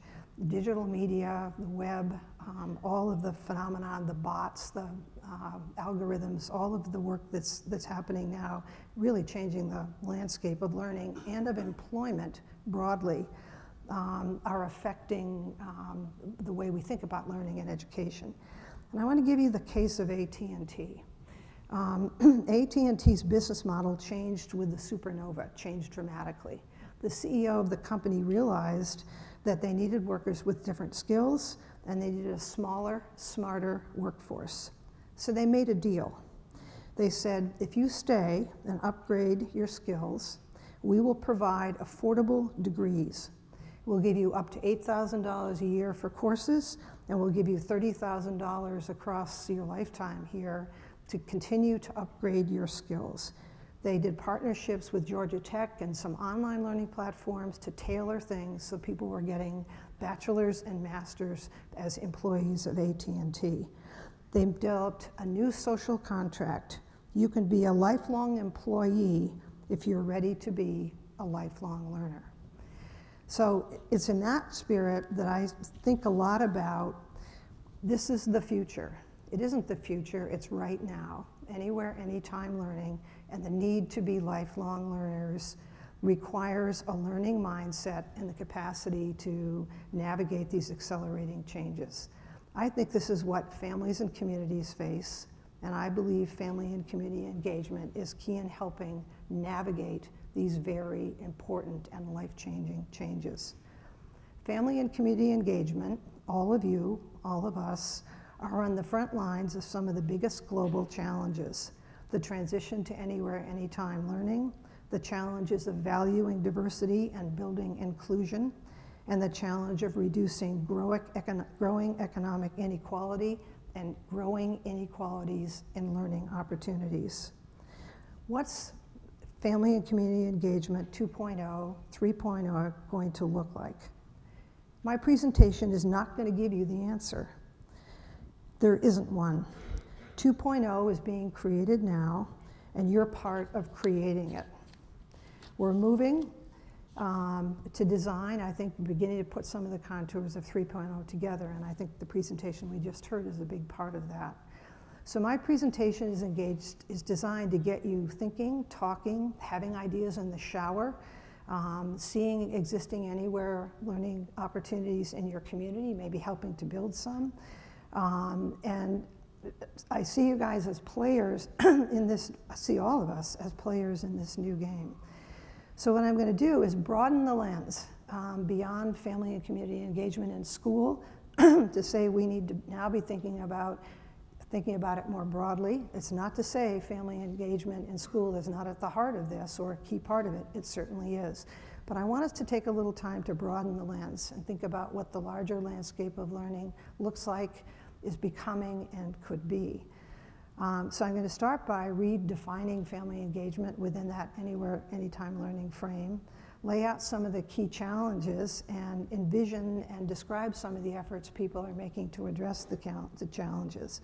digital media, the web, um, all of the phenomenon, the bots, the uh, algorithms, all of the work that's, that's happening now, really changing the landscape of learning and of employment broadly. Um, are affecting um, the way we think about learning and education. And I want to give you the case of A T and T. Um, A T and T's business model changed with the supernova, changed dramatically. The C E O of the company realized that they needed workers with different skills and they needed a smaller, smarter workforce. So they made a deal. They said, if you stay and upgrade your skills, we will provide affordable degrees. We'll give you up to eight thousand dollars a year for courses, and we'll give you thirty thousand dollars across your lifetime here to continue to upgrade your skills. They did partnerships with Georgia Tech and some online learning platforms to tailor things so people were getting bachelor's and master's as employees of A T and T. They developed a new social contract. You can be a lifelong employee if you're ready to be a lifelong learner. So it's in that spirit that I think a lot about this is the future. It isn't the future, it's right now. Anywhere, anytime learning, and the need to be lifelong learners requires a learning mindset and the capacity to navigate these accelerating changes. I think this is what families and communities face, and I believe family and community engagement is key in helping navigate these very important and life-changing changes. Family and community engagement, all of you, all of us, are on the front lines of some of the biggest global challenges. The transition to anywhere, anytime learning, the challenges of valuing diversity and building inclusion, and the challenge of reducing growing economic inequality and growing inequalities in learning opportunities. What's family and community engagement two point oh, three point oh are going to look like? My presentation is not going to give you the answer. There isn't one. two point oh is being created now, and you're part of creating it. We're moving um, to design. I think beginning to put some of the contours of three point oh together, and I think the presentation we just heard is a big part of that. So my presentation is engaged, is designed to get you thinking, talking, having ideas in the shower, um, seeing existing anywhere learning opportunities in your community, maybe helping to build some. Um, and I see you guys as players in this, I see all of us as players in this new game. So what I'm going to do is broaden the lens um, beyond family and community engagement in school to say we need to now be thinking about thinking about it more broadly. It's not to say family engagement in school is not at the heart of this or a key part of it. It certainly is. But I want us to take a little time to broaden the lens and think about what the larger landscape of learning looks like, is becoming, and could be. Um, so I'm going to start by redefining family engagement within that anywhere, anytime learning frame, lay out some of the key challenges, and envision and describe some of the efforts people are making to address the, the challenges.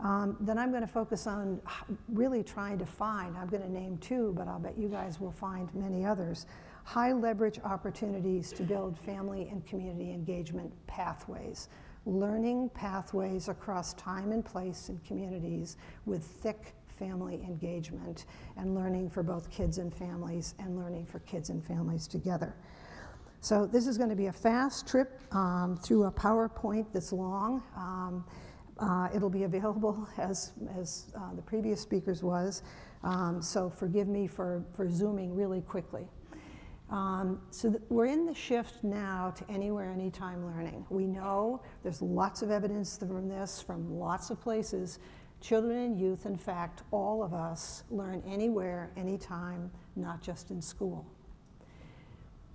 Um, then I'm going to focus on really trying to find, I'm going to name two, but I'll bet you guys will find many others, high leverage opportunities to build family and community engagement pathways. Learning pathways across time and place and communities with thick family engagement and learning for both kids and families and learning for kids and families together. So this is going to be a fast trip um, through a PowerPoint that's long. Um, uh, it'll be available as, as uh, the previous speakers was, um, so forgive me for, for zooming really quickly. Um, so we're in the shift now to anywhere, anytime learning. We know there's lots of evidence from this from lots of places. Children and youth, in fact, all of us learn anywhere, anytime, not just in school.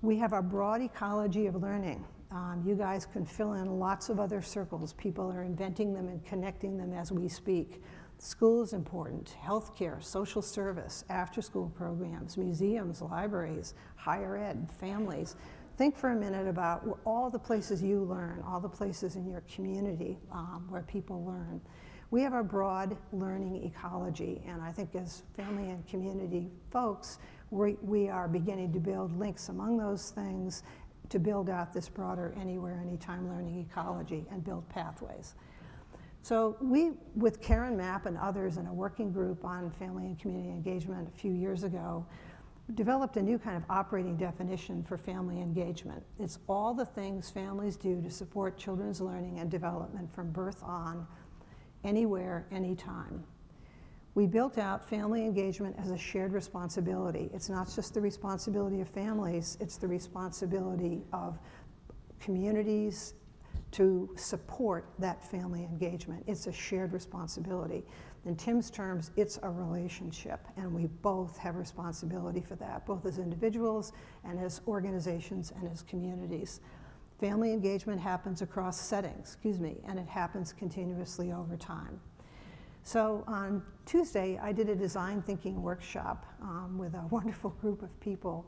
We have a broad ecology of learning. Um, you guys can fill in lots of other circles. People are inventing them and connecting them as we speak. School is important, healthcare, social service, after-school programs, museums, libraries, higher ed, families. Think for a minute about all the places you learn, all the places in your community um, where people learn. We have a broad learning ecology, and I think as family and community folks, we, we are beginning to build links among those things to build out this broader anywhere, anytime learning ecology and build pathways. So we, with Karen Mapp and others in a working group on family and community engagement a few years ago, developed a new kind of operating definition for family engagement. It's all the things families do to support children's learning and development from birth on, anywhere, anytime. We built out family engagement as a shared responsibility. It's not just the responsibility of families, it's the responsibility of communities, to support that family engagement. It's a shared responsibility. In Tim's terms, it's a relationship, and we both have responsibility for that, both as individuals and as organizations and as communities. Family engagement happens across settings, excuse me, and it happens continuously over time. So on Tuesday, I did a design thinking workshop um, with a wonderful group of people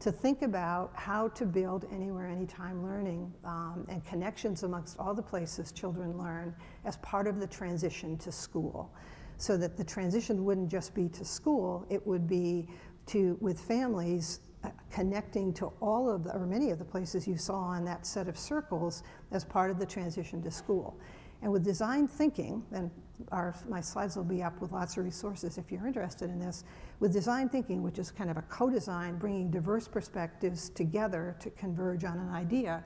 to think about how to build anywhere, anytime learning um, and connections amongst all the places children learn as part of the transition to school. So that the transition wouldn't just be to school, it would be to, with families, uh, connecting to all of the, or many of the places you saw on that set of circles as part of the transition to school. And with design thinking, and our, my slides will be up with lots of resources if you're interested in this, with design thinking, which is kind of a co-design, bringing diverse perspectives together to converge on an idea,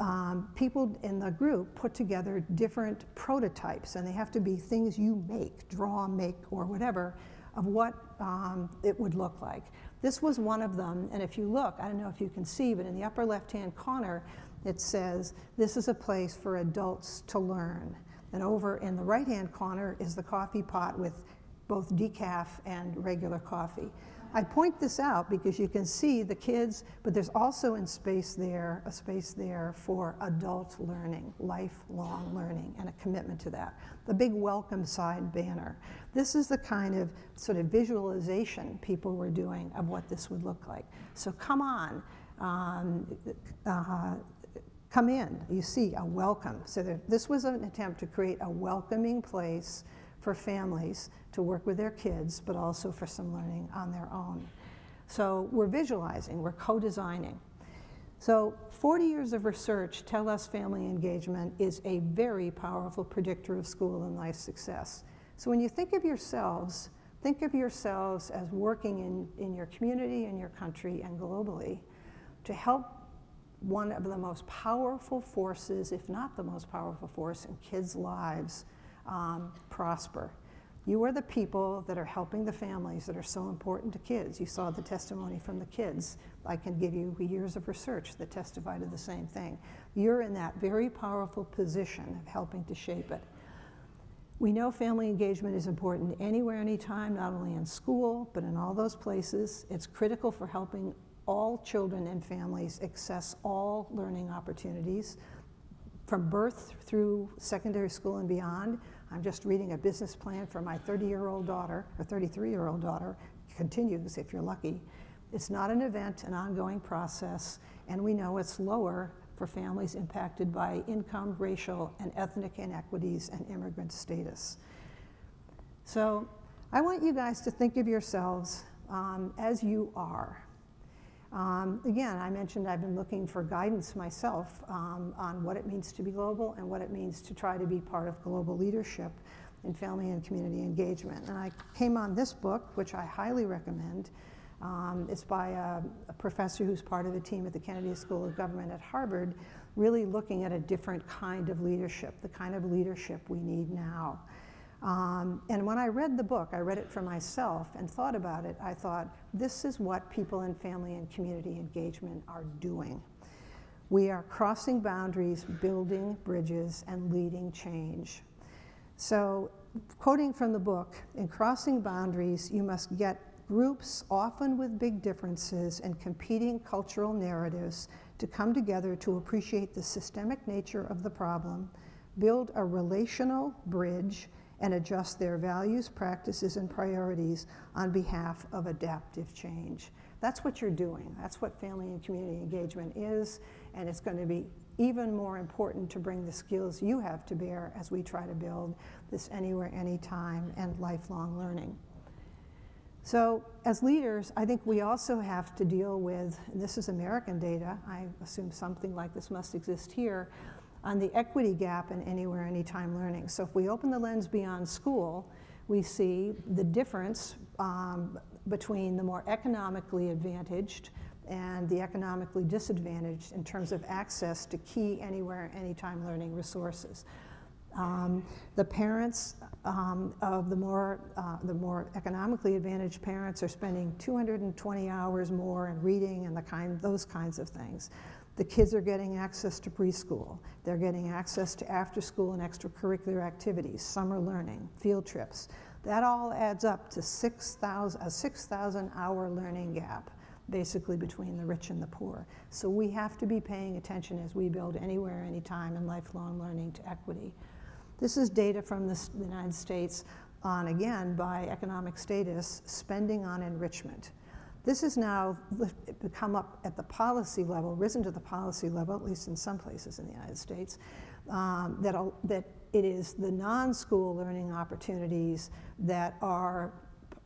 um, people in the group put together different prototypes, and they have to be things you make, draw, make, or whatever, of what um, it would look like. This was one of them, and if you look, I don't know if you can see, but in the upper left-hand corner, it says, this is a place for adults to learn. And over in the right-hand corner is the coffee pot with both decaf and regular coffee. I point this out because you can see the kids, but there's also in space there, a space there for adult learning, lifelong learning, and a commitment to that. The big welcome side banner. This is the kind of sort of visualization people were doing of what this would look like. So come on. Um, uh, come in, you see a welcome. So there, this was an attempt to create a welcoming place for families to work with their kids, but also for some learning on their own. So we're visualizing, we're co-designing. So forty years of research tell us family engagement is a very powerful predictor of school and life success. So when you think of yourselves, think of yourselves as working in, in your community, in your country, and globally to help one of the most powerful forces, if not the most powerful force in kids' lives, um, prosper. You are the people that are helping the families that are so important to kids. You saw the testimony from the kids. I can give you years of research that testify to the same thing. You're in that very powerful position of helping to shape it. We know family engagement is important anywhere, anytime, not only in school, but in all those places. It's critical for helping all children and families access all learning opportunities from birth through secondary school and beyond. I'm just reading a business plan for my thirty-year-old daughter, or thirty-three-year-old daughter, continues if you're lucky. It's not an event, an ongoing process, and we know it's lower for families impacted by income, racial, and ethnic inequities and immigrant status. So I want you guys to think of yourselves um, as you are. Um, again, I mentioned I've been looking for guidance myself um, on what it means to be global and what it means to try to be part of global leadership in family and community engagement. And I came on this book, which I highly recommend. Um, it's by a, a professor who's part of a team at the Kennedy School of Government at Harvard, really looking at a different kind of leadership, the kind of leadership we need now. Um, and when I read the book, I read it for myself and thought about it, I thought, this is what people in family and community engagement are doing. We are crossing boundaries, building bridges, and leading change. So, quoting from the book, in crossing boundaries, you must get groups, often with big differences and competing cultural narratives, to come together to appreciate the systemic nature of the problem, build a relational bridge, and adjust their values, practices, and priorities on behalf of adaptive change. That's what you're doing. That's what family and community engagement is, and it's going to be even more important to bring the skills you have to bear as we try to build this anywhere, anytime, and lifelong learning. So as leaders, I think we also have to deal with, and this is American data, I assume something like this must exist here, on the equity gap in anywhere, anytime learning. So if we open the lens beyond school, we see the difference um, between the more economically advantaged and the economically disadvantaged in terms of access to key anywhere, anytime learning resources. Um, the parents um, of the more, uh, the more economically advantaged parents are spending two hundred twenty hours more in reading and the kind, those kinds of things. The kids are getting access to preschool. They're getting access to after school and extracurricular activities, summer learning, field trips. That all adds up to six thousand, a six thousand hour learning gap, basically between the rich and the poor. So we have to be paying attention as we build anywhere, anytime, and lifelong learning to equity. This is data from the United States on, again, by economic status, spending on enrichment. This has now come up at the policy level, risen to the policy level, at least in some places in the United States, um, that, that it is the non-school learning opportunities that are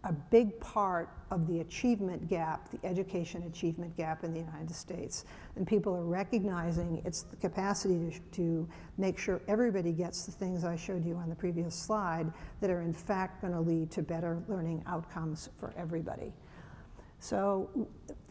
a big part of the achievement gap, the education achievement gap in the United States. And people are recognizing it's the capacity to, to make sure everybody gets the things I showed you on the previous slide that are in fact going to lead to better learning outcomes for everybody. So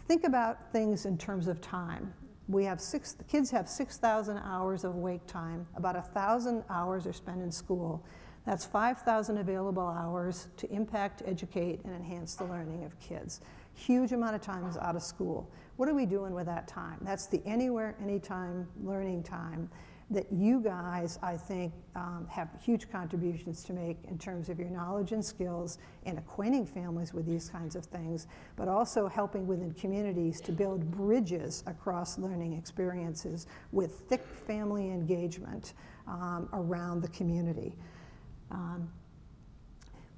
think about things in terms of time. We have six, the kids have six thousand hours of wake time. About one thousand hours are spent in school. That's five thousand available hours to impact, educate, and enhance the learning of kids. Huge amount of time is out of school. What are we doing with that time? That's the anywhere, anytime learning time that you guys, I think, um, have huge contributions to make in terms of your knowledge and skills and acquainting families with these kinds of things, but also helping within communities to build bridges across learning experiences with thick family engagement um, around the community. Um,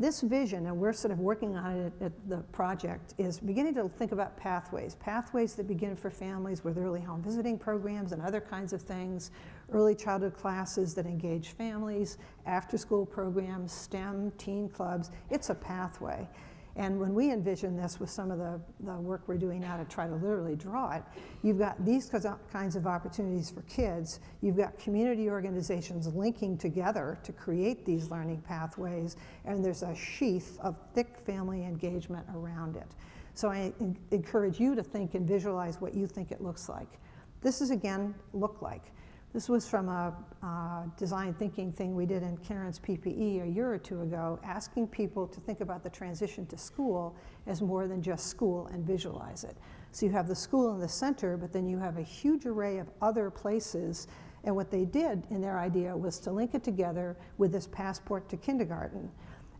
this vision, and we're sort of working on it at, at the project, is beginning to think about pathways, pathways that begin for families with early home visiting programs and other kinds of things, early childhood classes that engage families, after-school programs, STEM, teen clubs. It's a pathway. And when we envision this with some of the, the work we're doing now to try to literally draw it, you've got these kinds of opportunities for kids. You've got community organizations linking together to create these learning pathways, and there's a sheath of thick family engagement around it. So I en- encourage you to think and visualize what you think it looks like. This is, again, look like. This was from a uh, design thinking thing we did in Karen's P P E a year or two ago, asking people to think about the transition to school as more than just school and visualize it. So you have the school in the center, but then you have a huge array of other places. And what they did in their idea was to link it together with this passport to kindergarten.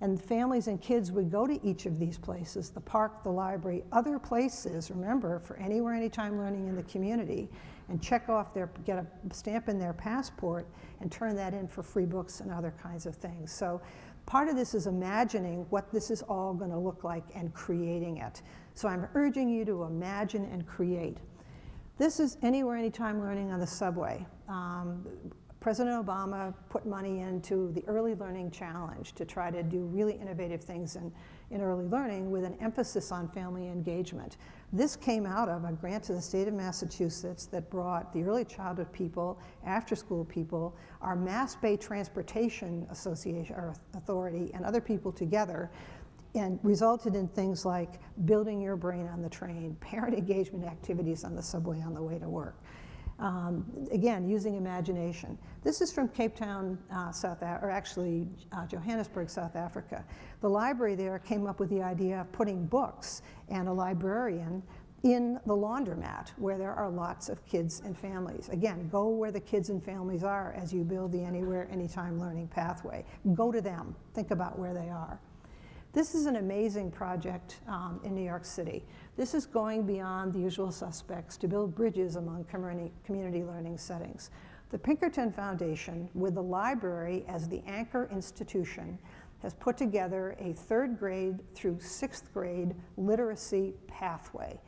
And families and kids would go to each of these places, the park, the library, other places, remember, for anywhere, anytime learning in the community, and check off their, get a stamp in their passport and turn that in for free books and other kinds of things. So part of this is imagining what this is all going to look like and creating it. So I'm urging you to imagine and create. This is anywhere, anytime learning on the subway. Um, President Obama put money into the Early Learning Challenge to try to do really innovative things in, in early learning with an emphasis on family engagement. This came out of a grant to the state of Massachusetts that brought the early childhood people, after-school people, our Mass Bay Transportation Association or Authority, and other people together, and resulted in things like building your brain on the train, parent engagement activities on the subway on the way to work. Um, again, using imagination. This is from Cape Town, uh, South Africa, or actually uh, Johannesburg, South Africa. The library there came up with the idea of putting books and a librarian in the laundromat where there are lots of kids and families. Again, go where the kids and families are as you build the anywhere, anytime learning pathway. Go to them. Think about where they are. This is an amazing project um, in New York City. This is going beyond the usual suspects to build bridges among community learning settings. The Pinkerton Foundation, with the library as the anchor institution, has put together a third grade through sixth grade literacy pathway.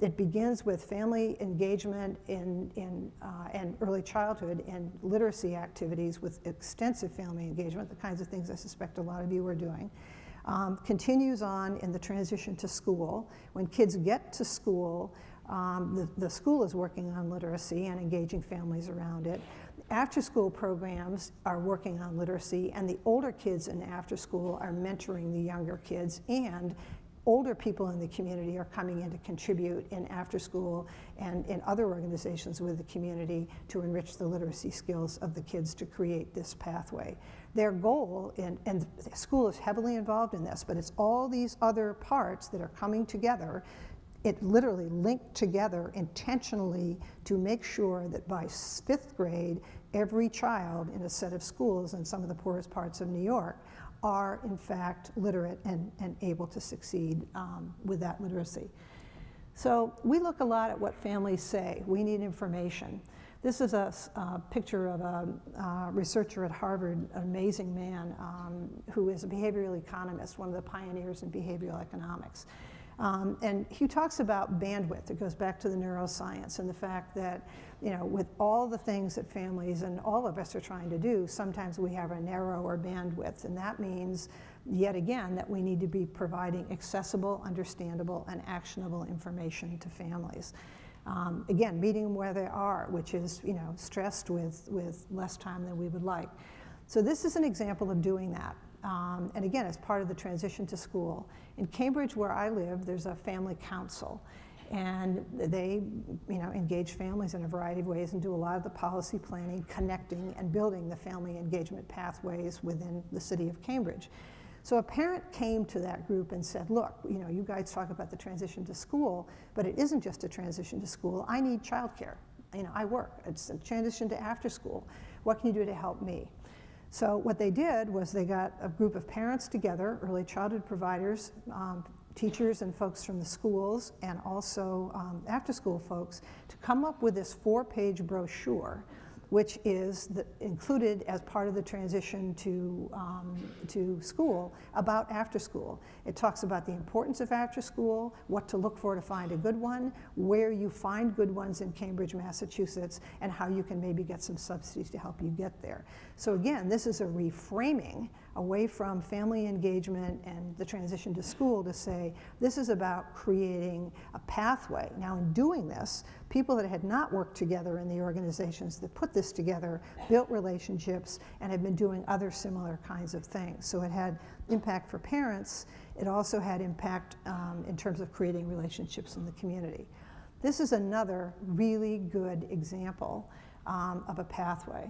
It begins with family engagement in, in, uh, and early childhood and literacy activities with extensive family engagement, the kinds of things I suspect a lot of you are doing. Um, continues on in the transition to school. When kids get to school, um, the, the school is working on literacy and engaging families around it. After-school programs are working on literacy, and the older kids in after-school are mentoring the younger kids, and older people in the community are coming in to contribute in after-school and in other organizations with the community to enrich the literacy skills of the kids to create this pathway. Their goal, in, and the school is heavily involved in this, but it's all these other parts that are coming together. It literally linked together intentionally to make sure that by fifth grade, every child in a set of schools in some of the poorest parts of New York are in fact literate and, and able to succeed um, with that literacy. So we look a lot at what families say. We need information. This is a, a picture of a, a researcher at Harvard, an amazing man um, who is a behavioral economist, one of the pioneers in behavioral economics. Um, and he talks about bandwidth. It goes back to the neuroscience and the fact that, you know, with all the things that families and all of us are trying to do, sometimes we have a narrower bandwidth. And that means, yet again, that we need to be providing accessible, understandable, and actionable information to families. Um, again, meeting them where they are, which is, you know, stressed with, with less time than we would like. So this is an example of doing that. Um, and again, it's part of the transition to school. In Cambridge, where I live, there's a family council. And they, you know, engage families in a variety of ways and do a lot of the policy planning, connecting, and building the family engagement pathways within the city of Cambridge. So a parent came to that group and said, look, you know, you guys talk about the transition to school, but it isn't just a transition to school. I need childcare. You know, I work. It's a transition to after school. What can you do to help me? So what they did was they got a group of parents together, early childhood providers, um, teachers and folks from the schools, and also um, after-school folks, to come up with this four-page brochure which is the, included as part of the transition to, um, to school, about after school. It talks about the importance of after school, what to look for to find a good one, where you find good ones in Cambridge, Massachusetts, and how you can maybe get some subsidies to help you get there. So again, this is a reframing away from family engagement and the transition to school to say, this is about creating a pathway. Now in doing this, people that had not worked together in the organizations that put this together built relationships and have been doing other similar kinds of things. So it had impact for parents. It also had impact um, in terms of creating relationships in the community. This is another really good example um, of a pathway.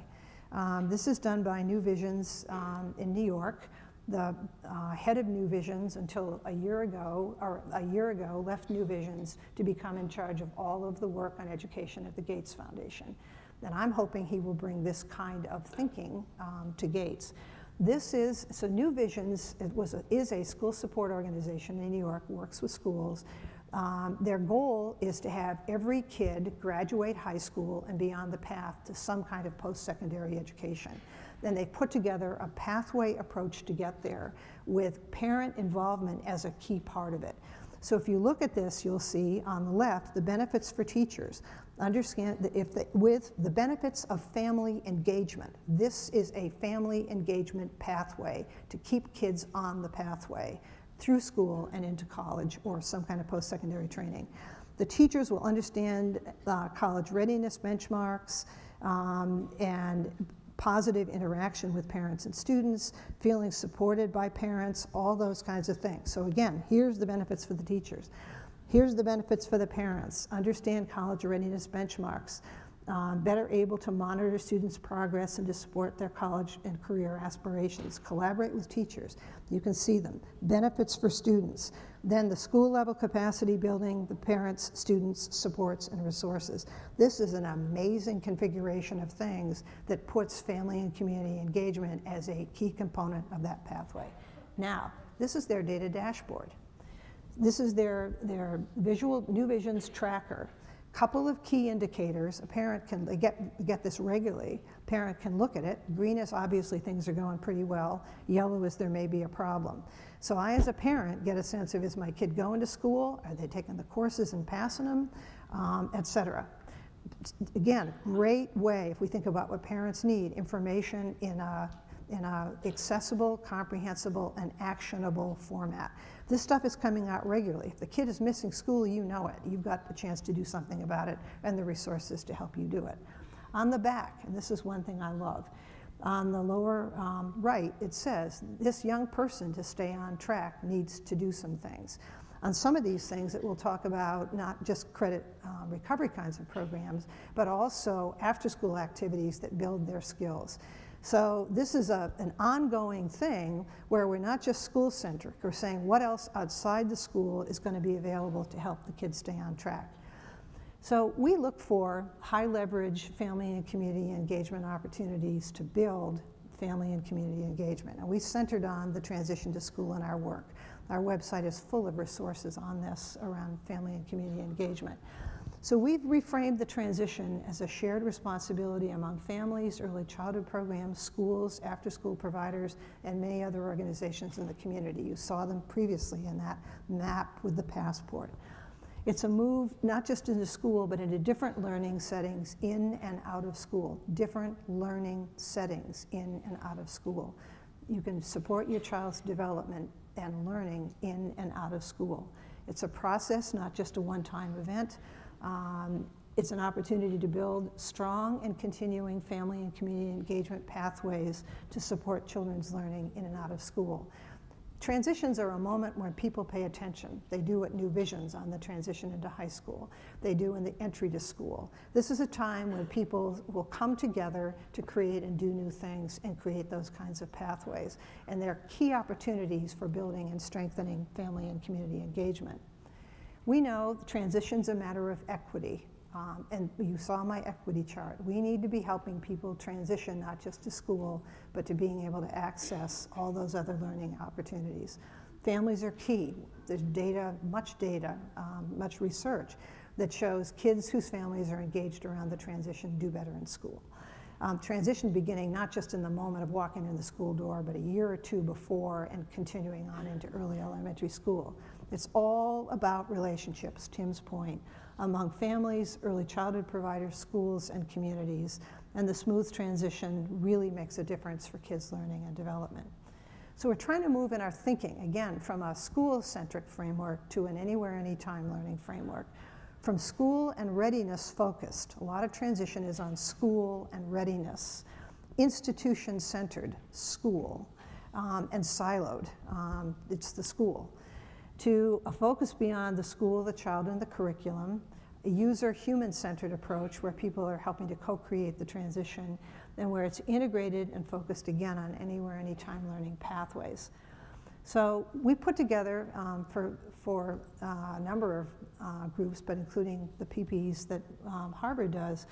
Um, this is done by New Visions um, in New York. The uh, head of New Visions until a year ago, or a year ago, left New Visions to become in charge of all of the work on education at the Gates Foundation. And I'm hoping he will bring this kind of thinking um, to Gates. This is, so New Visions it was a, is a school support organization in New York, works with schools. Um, their goal is to have every kid graduate high school and be on the path to some kind of post-secondary education. Then they put together a pathway approach to get there with parent involvement as a key part of it. So if you look at this, you'll see on the left the benefits for teachers. Understand that if they, with the benefits of family engagement, this is a family engagement pathway to keep kids on the pathway through school and into college or some kind of post-secondary training. The teachers will understand uh, college readiness benchmarks um, and positive interaction with parents and students, feeling supported by parents, all those kinds of things. So again, here's the benefits for the teachers. Here's the benefits for the parents. Understand college readiness benchmarks. Um, better able to monitor students' progress and to support their college and career aspirations. Collaborate with teachers. You can see them. Benefits for students. Then the school level capacity building, the parents, students, supports, and resources. This is an amazing configuration of things that puts family and community engagement as a key component of that pathway. Now, this is their data dashboard. This is their, their visual New Visions tracker. Couple of key indicators. A parent can they get, get this regularly. A parent can look at it. Green is obviously things are going pretty well. Yellow is there may be a problem. So I, as a parent, get a sense of, is my kid going to school? Are they taking the courses and passing them, um, et cetera. Again, great way, if we think about what parents need, information in a in an accessible, comprehensible, and actionable format. This stuff is coming out regularly. If the kid is missing school, you know it. You've got the chance to do something about it and the resources to help you do it. On the back, and this is one thing I love, on the lower um, right, it says, this young person to stay on track needs to do some things. On some of these things that we'll talk about, not just credit um, recovery kinds of programs, but also after-school activities that build their skills. So this is a, an ongoing thing where we're not just school-centric. We're saying what else outside the school is going to be available to help the kids stay on track. So we look for high-leverage family and community engagement opportunities to build family and community engagement. And we centered on the transition to school in our work. Our website is full of resources on this around family and community engagement. So we've reframed the transition as a shared responsibility among families, early childhood programs, schools, after-school providers, and many other organizations in the community. You saw them previously in that map with the passport. It's a move not just into school, but into different learning settings in and out of school, different learning settings in and out of school. You can support your child's development and learning in and out of school. It's a process, not just a one-time event. Um, it's an opportunity to build strong and continuing family and community engagement pathways to support children's learning in and out of school. Transitions are a moment when people pay attention. They do at New Visions on the transition into high school. They do in the entry to school. This is a time when people will come together to create and do new things and create those kinds of pathways. And they're key opportunities for building and strengthening family and community engagement. We know transition's a matter of equity, um, and you saw my equity chart. We need to be helping people transition not just to school, but to being able to access all those other learning opportunities. Families are key. There's data, much data, um, much research that shows kids whose families are engaged around the transition do better in school. um, transition beginning not just in the moment of walking in the school door, but a year or two before and continuing on into early elementary school. It's all about relationships, Tim's point, among families, early childhood providers, schools, and communities. And the smooth transition really makes a difference for kids' learning and development. So we're trying to move in our thinking, again, from a school-centric framework to an anywhere, anytime learning framework. From school and readiness focused, a lot of transition is on school and readiness. Institution-centered school um, and siloed, um, it's the school. To a focus beyond the school, the child, and the curriculum, a user human-centered approach where people are helping to co-create the transition and where it's integrated and focused again on anywhere, anytime learning pathways. So we put together um, for, for uh, a number of uh, groups, but including the P Ps that um, Harvard does,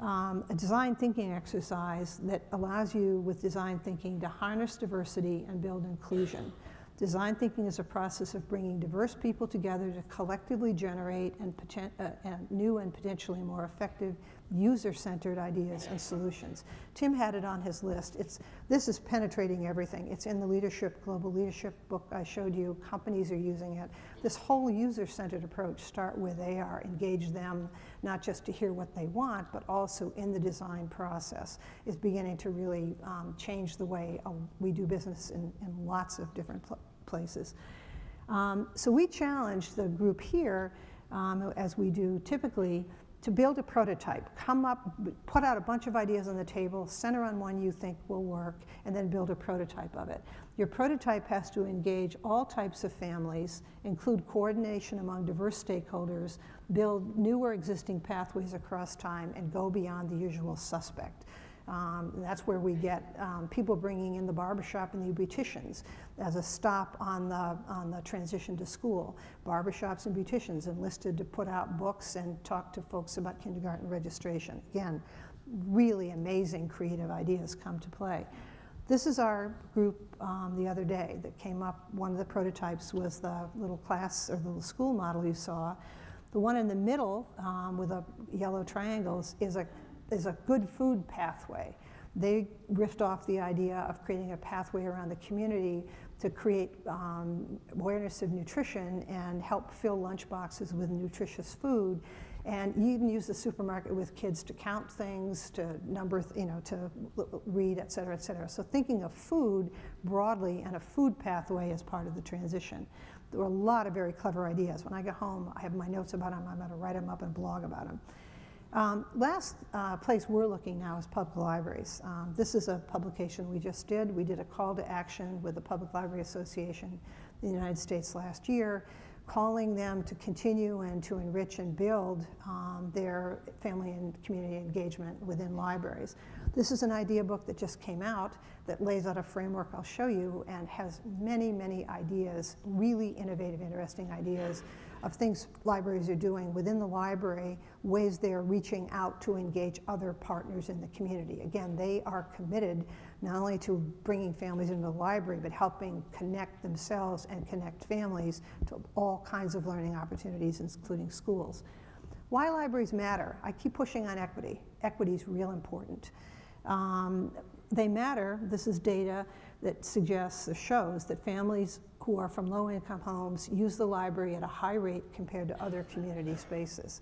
um, a design thinking exercise that allows you with design thinking to harness diversity and build inclusion. Design thinking is a process of bringing diverse people together to collectively generate and uh, and new and potentially more effective user-centered ideas and solutions. Tim had it on his list. It's, this is penetrating everything. It's in the leadership, global leadership book I showed you. Companies are using it. This whole user-centered approach, start where they are, engage them, not just to hear what they want, but also in the design process, is beginning to really um, change the way uh, we do business in, in lots of different places. places. Um, so we challenged the group here, um, as we do typically, to build a prototype, come up, put out a bunch of ideas on the table, center on one you think will work, and then build a prototype of it. Your prototype has to engage all types of families, include coordination among diverse stakeholders, build new or existing pathways across time, and go beyond the usual suspect. Um, that's where we get um, people bringing in the barbershop and the beauticians as a stop on the, on the transition to school. Barbershops and beauticians enlisted to put out books and talk to folks about kindergarten registration. Again, really amazing creative ideas come to play. This is our group um, the other day that came up. One of the prototypes was the little class or the little school model you saw. The one in the middle um, with the yellow triangles is a is a good food pathway. They riffed off the idea of creating a pathway around the community to create um, awareness of nutrition and help fill lunch boxes with nutritious food. And you even use the supermarket with kids to count things, to number, you know, to read, et cetera, et cetera. So thinking of food broadly and a food pathway as part of the transition. There were a lot of very clever ideas. When I get home, I have my notes about them. I'm going to write them up and blog about them. Um, last uh, place we're looking now is public libraries. Um, this is a publication we just did. We did a call to action with the Public Library Association in the United States last year, calling them to continue and to enrich and build um, their family and community engagement within libraries. This is an idea book that just came out that lays out a framework I'll show you and has many, many ideas, really innovative, interesting ideas of things libraries are doing within the library, ways they are reaching out to engage other partners in the community. Again, they are committed not only to bringing families into the library, but helping connect themselves and connect families to all kinds of learning opportunities, including schools. Why libraries matter? I keep pushing on equity. Equity is real important. Um, they matter. This is data that suggests or shows that families who are from low-income homes use the library at a high rate compared to other community spaces.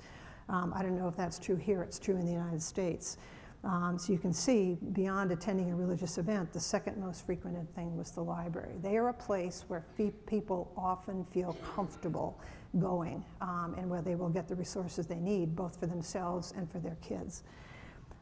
Um, I don't know if that's true here. It's true in the United States. Um, so you can see, beyond attending a religious event, the second most frequented thing was the library. They are a place where fee people often feel comfortable going um, and where they will get the resources they need, both for themselves and for their kids.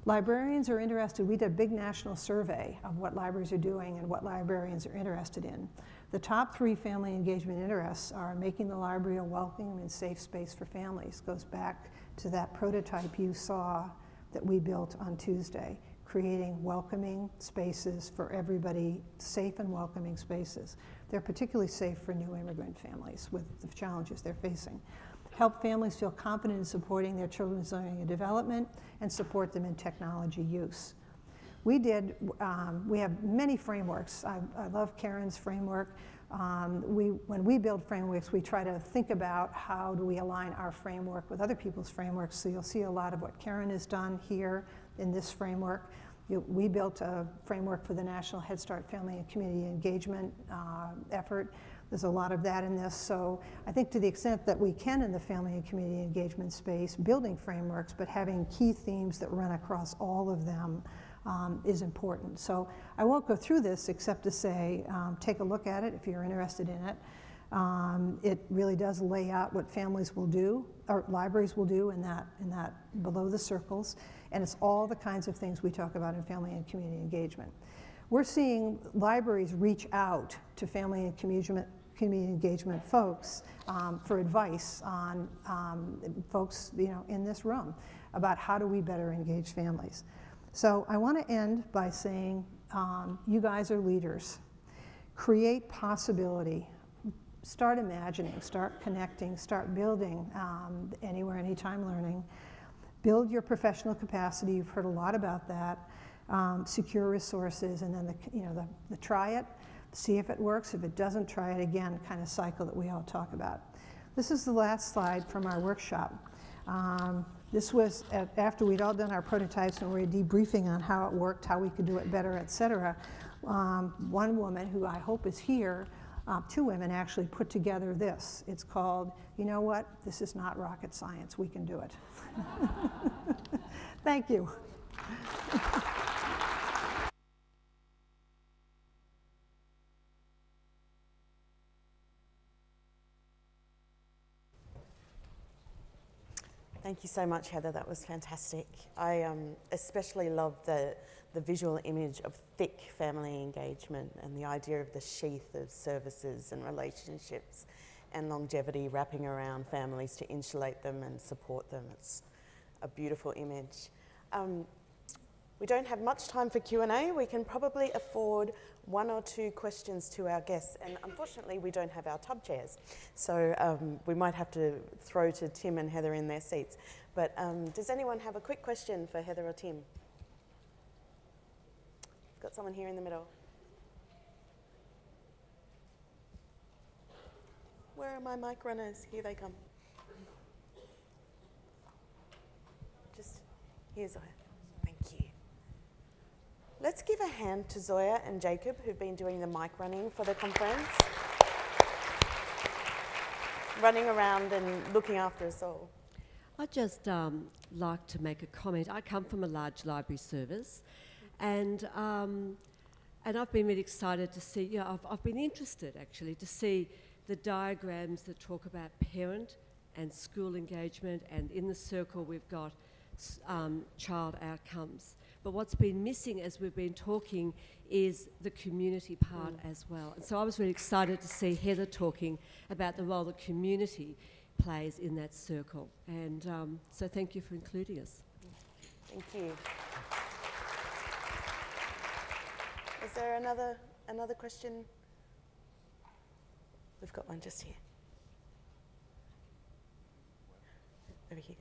Librarians are interested. We did a big national survey of what libraries are doing and what librarians are interested in. The top three family engagement interests are making the library a welcoming and safe space for families. Goes back to that prototype you saw that we built on Tuesday, creating welcoming spaces for everybody, safe and welcoming spaces. They're particularly safe for new immigrant families with the challenges they're facing. Help families feel confident in supporting their children's learning and development, and support them in technology use. We did, um, we have many frameworks. I, I love Karen's framework. Um, we, when we build frameworks, we try to think about how do we align our framework with other people's frameworks. So you'll see a lot of what Karen has done here in this framework. You, we built a framework for the National Head Start Family and Community Engagement uh, effort. There's a lot of that in this. So I think to the extent that we can in the family and community engagement space, building frameworks, but having key themes that run across all of them um, is important. So I won't go through this except to say, um, take a look at it if you're interested in it. Um, it really does lay out what families will do, or libraries will do in that, in that below the circles. And it's all the kinds of things we talk about in family and community engagement. We're seeing libraries reach out to family and community, community engagement folks um, for advice on um, folks you know, in this room about how do we better engage families. So I want to end by saying um, you guys are leaders. Create possibility. Start imagining, start connecting, start building um, anywhere, anytime learning. Build your professional capacity. You've heard a lot about that. Um, secure resources, and then the, you know, the, the try it, see if it works. If it doesn't, try it again, kind of cycle that we all talk about. This is the last slide from our workshop. Um, this was at, after we'd all done our prototypes and we were debriefing on how it worked, how we could do it better, et cetera. Um, one woman who I hope is here, uh, two women actually put together this. It's called, you know what, this is not rocket science, we can do it. Thank you. Thank you so much, Heather. That was fantastic. I um, especially love the, the visual image of thick family engagement and the idea of the sheath of services and relationships and longevity wrapping around families to insulate them and support them. It's a beautiful image. Um, we don't have much time for Q and A. We can probably afford one or two questions to our guests, and unfortunately we don't have our tub chairs, so um, we might have to throw to Tim and Heather in their seats. But um, does anyone have a quick question for Heather or Tim? I've got someone here in the middle. Where are my mic runners? Here they come. Just here, Zoya. Thank you. Let's give a hand to Zoya and Jacob, who've been doing the mic running for the conference. Running around and looking after us all. I'd just um, like to make a comment. I come from a large library service, and, um, and I've been really excited to see, you know, I've, I've been interested actually to see the diagrams that talk about parent and school engagement, and in the circle we've got um, child outcomes. But what's been missing as we've been talking is the community part mm. as well. And so I was really excited to see Heather talking about the role that community plays in that circle. And um, so thank you for including us. Thank you. Is there another, another question? We've got one just here. Over here.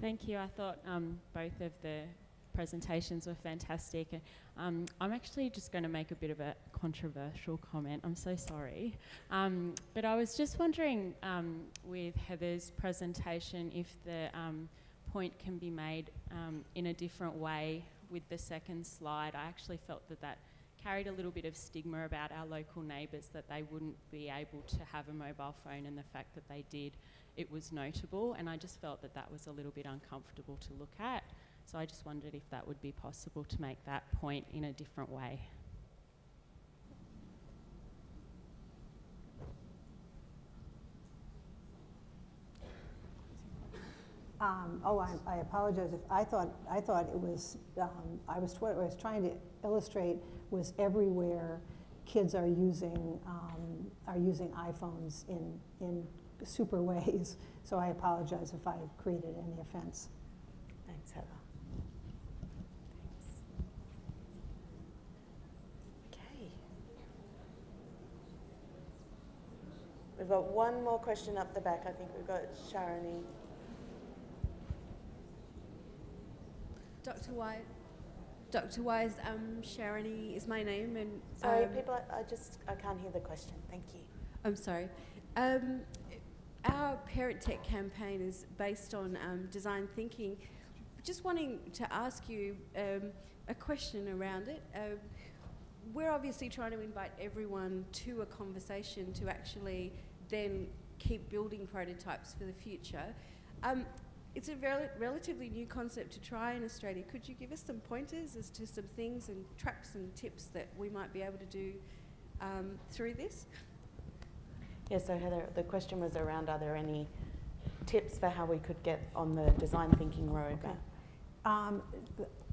Thank you. I thought um, both of the presentations were fantastic. Um, I'm actually just going to make a bit of a controversial comment. I'm so sorry. Um, but I was just wondering um, with Heather's presentation if the um, point can be made um, in a different way with the second slide. I actually felt that that carried a little bit of stigma about our local neighbours, that they wouldn't be able to have a mobile phone, and the fact that they did, it was notable, and I just felt that that was a little bit uncomfortable to look at. So I just wondered if that would be possible to make that point in a different way. Um, oh, I, I apologize. If I thought I thought it was um, I was what I was trying to illustrate was everywhere kids are using um, are using iPhones in in. super ways, so I apologize if I created any offense. Thanks, Heather. Thanks. Okay. We've got one more question up the back. I think we've got Sharani. Doctor Weiss, Doctor Weiss, um, Sharani is my name, and sorry, um, people, I, I just I can't hear the question. Thank you. I'm sorry. Um, our Parent Tech campaign is based on um, design thinking. Just wanting to ask you um, a question around it. Uh, we're obviously trying to invite everyone to a conversation to actually then keep building prototypes for the future. Um, it's a rel relatively new concept to try in Australia. Could you give us some pointers as to some things and traps and tips that we might be able to do um, through this? Yeah, so Heather, the question was around, are there any tips for how we could get on the design thinking roadmap? Okay. Um,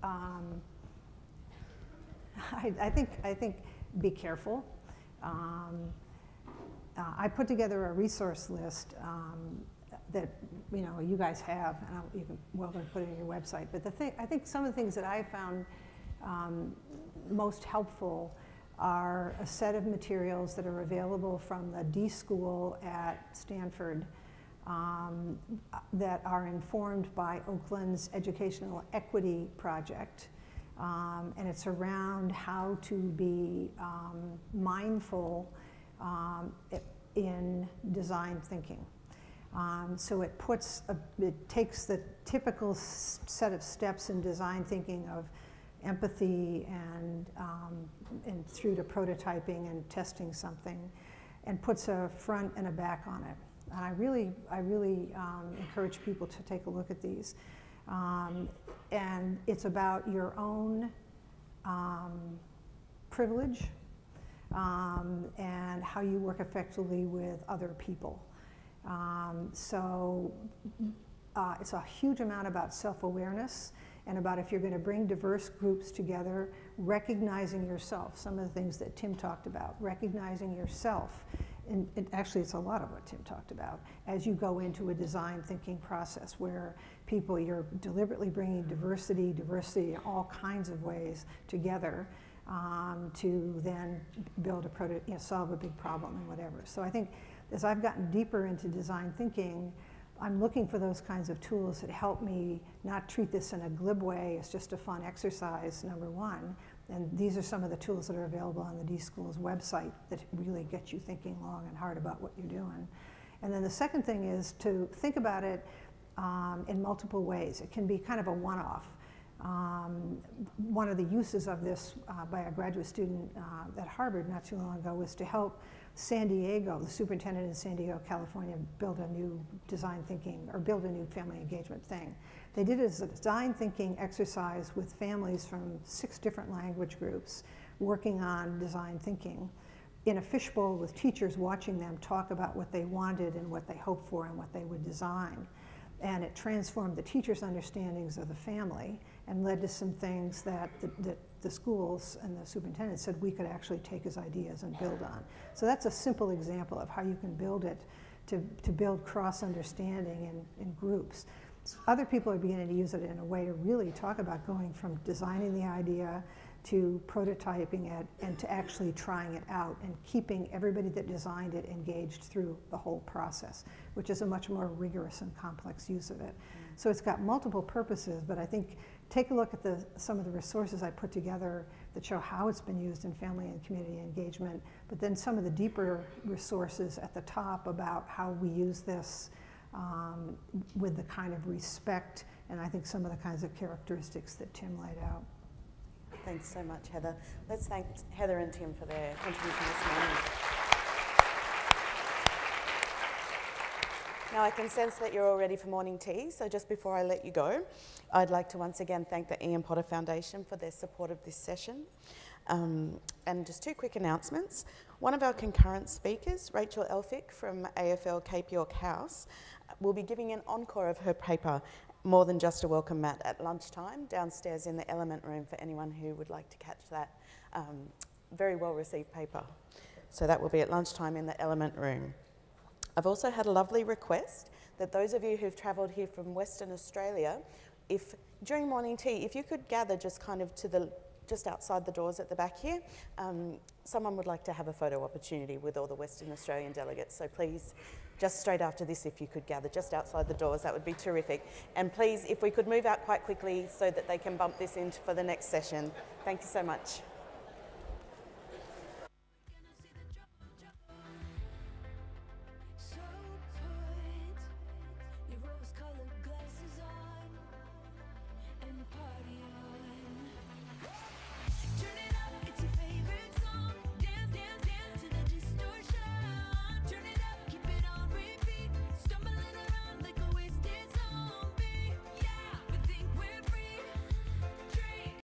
um, I, I think I think be careful. Um, uh, I put together a resource list um, that you know you guys have, and I'll, you can welcome to put it on your website. But the thing I think some of the things that I found um, most helpful are a set of materials that are available from the D School at Stanford um, that are informed by Oakland's Educational Equity Project. Um, and it's around how to be um, mindful um, in design thinking. Um, so it puts, a, it takes the typical set of steps in design thinking of empathy and, um, and through to prototyping and testing something, and puts a front and a back on it. And I really, I really um, encourage people to take a look at these. Um, and it's about your own um, privilege um, and how you work effectively with other people. Um, so uh, it's a huge amount about self-awareness and about if you're going to bring diverse groups together, recognizing yourself, some of the things that Tim talked about, recognizing yourself. And it, actually, it's a lot of what Tim talked about, as you go into a design thinking process where people, you're deliberately bringing diversity, diversity in all kinds of ways together um, to then build a prototype, you know, solve a big problem and whatever. So I think as I've gotten deeper into design thinking, I'm looking for those kinds of tools that help me not treat this in a glib way, it's just a fun exercise, number one. And these are some of the tools that are available on the D School's website that really get you thinking long and hard about what you're doing. And then the second thing is to think about it um, in multiple ways. It can be kind of a one-off. Um, one of the uses of this uh, by a graduate student uh, at Harvard not too long ago was to help San Diego, the superintendent in San Diego, California, build a new design thinking or build a new family engagement thing. They did it as a design thinking exercise with families from six different language groups working on design thinking in a fishbowl with teachers watching them talk about what they wanted and what they hoped for and what they would design. And it transformed the teachers' understandings of the family and led to some things that the, that the schools and the superintendent said we could actually take as ideas and build on. So that's a simple example of how you can build it to, to build cross-understanding in, in groups. Other people are beginning to use it in a way to really talk about going from designing the idea to prototyping it and to actually trying it out and keeping everybody that designed it engaged through the whole process, which is a much more rigorous and complex use of it. Mm-hmm. So it's got multiple purposes, but I think take a look at the, some of the resources I put together that show how it's been used in family and community engagement, but then some of the deeper resources at the top about how we use this um, with the kind of respect and I think some of the kinds of characteristics that Tim laid out. Thanks so much, Heather. Let's thank Heather and Tim for their contribution this morning. Now, I can sense that you're all ready for morning tea, so just before I let you go, I'd like to once again thank the Ian Potter Foundation for their support of this session. Um, and just two quick announcements. One of our concurrent speakers, Rachel Elphick from A F L Cape York House, will be giving an encore of her paper, More Than Just a Welcome Mat, at lunchtime downstairs in the Element Room for anyone who would like to catch that um, very well-received paper. So that will be at lunchtime in the Element Room. I've also had a lovely request that those of you who've travelled here from Western Australia, if during morning tea, if you could gather just kind of to the just outside the doors at the back here. Um, someone would like to have a photo opportunity with all the Western Australian delegates, so please, just straight after this, if you could gather just outside the doors, that would be terrific. And please, if we could move out quite quickly so that they can bump this in for the next session. Thank you so much.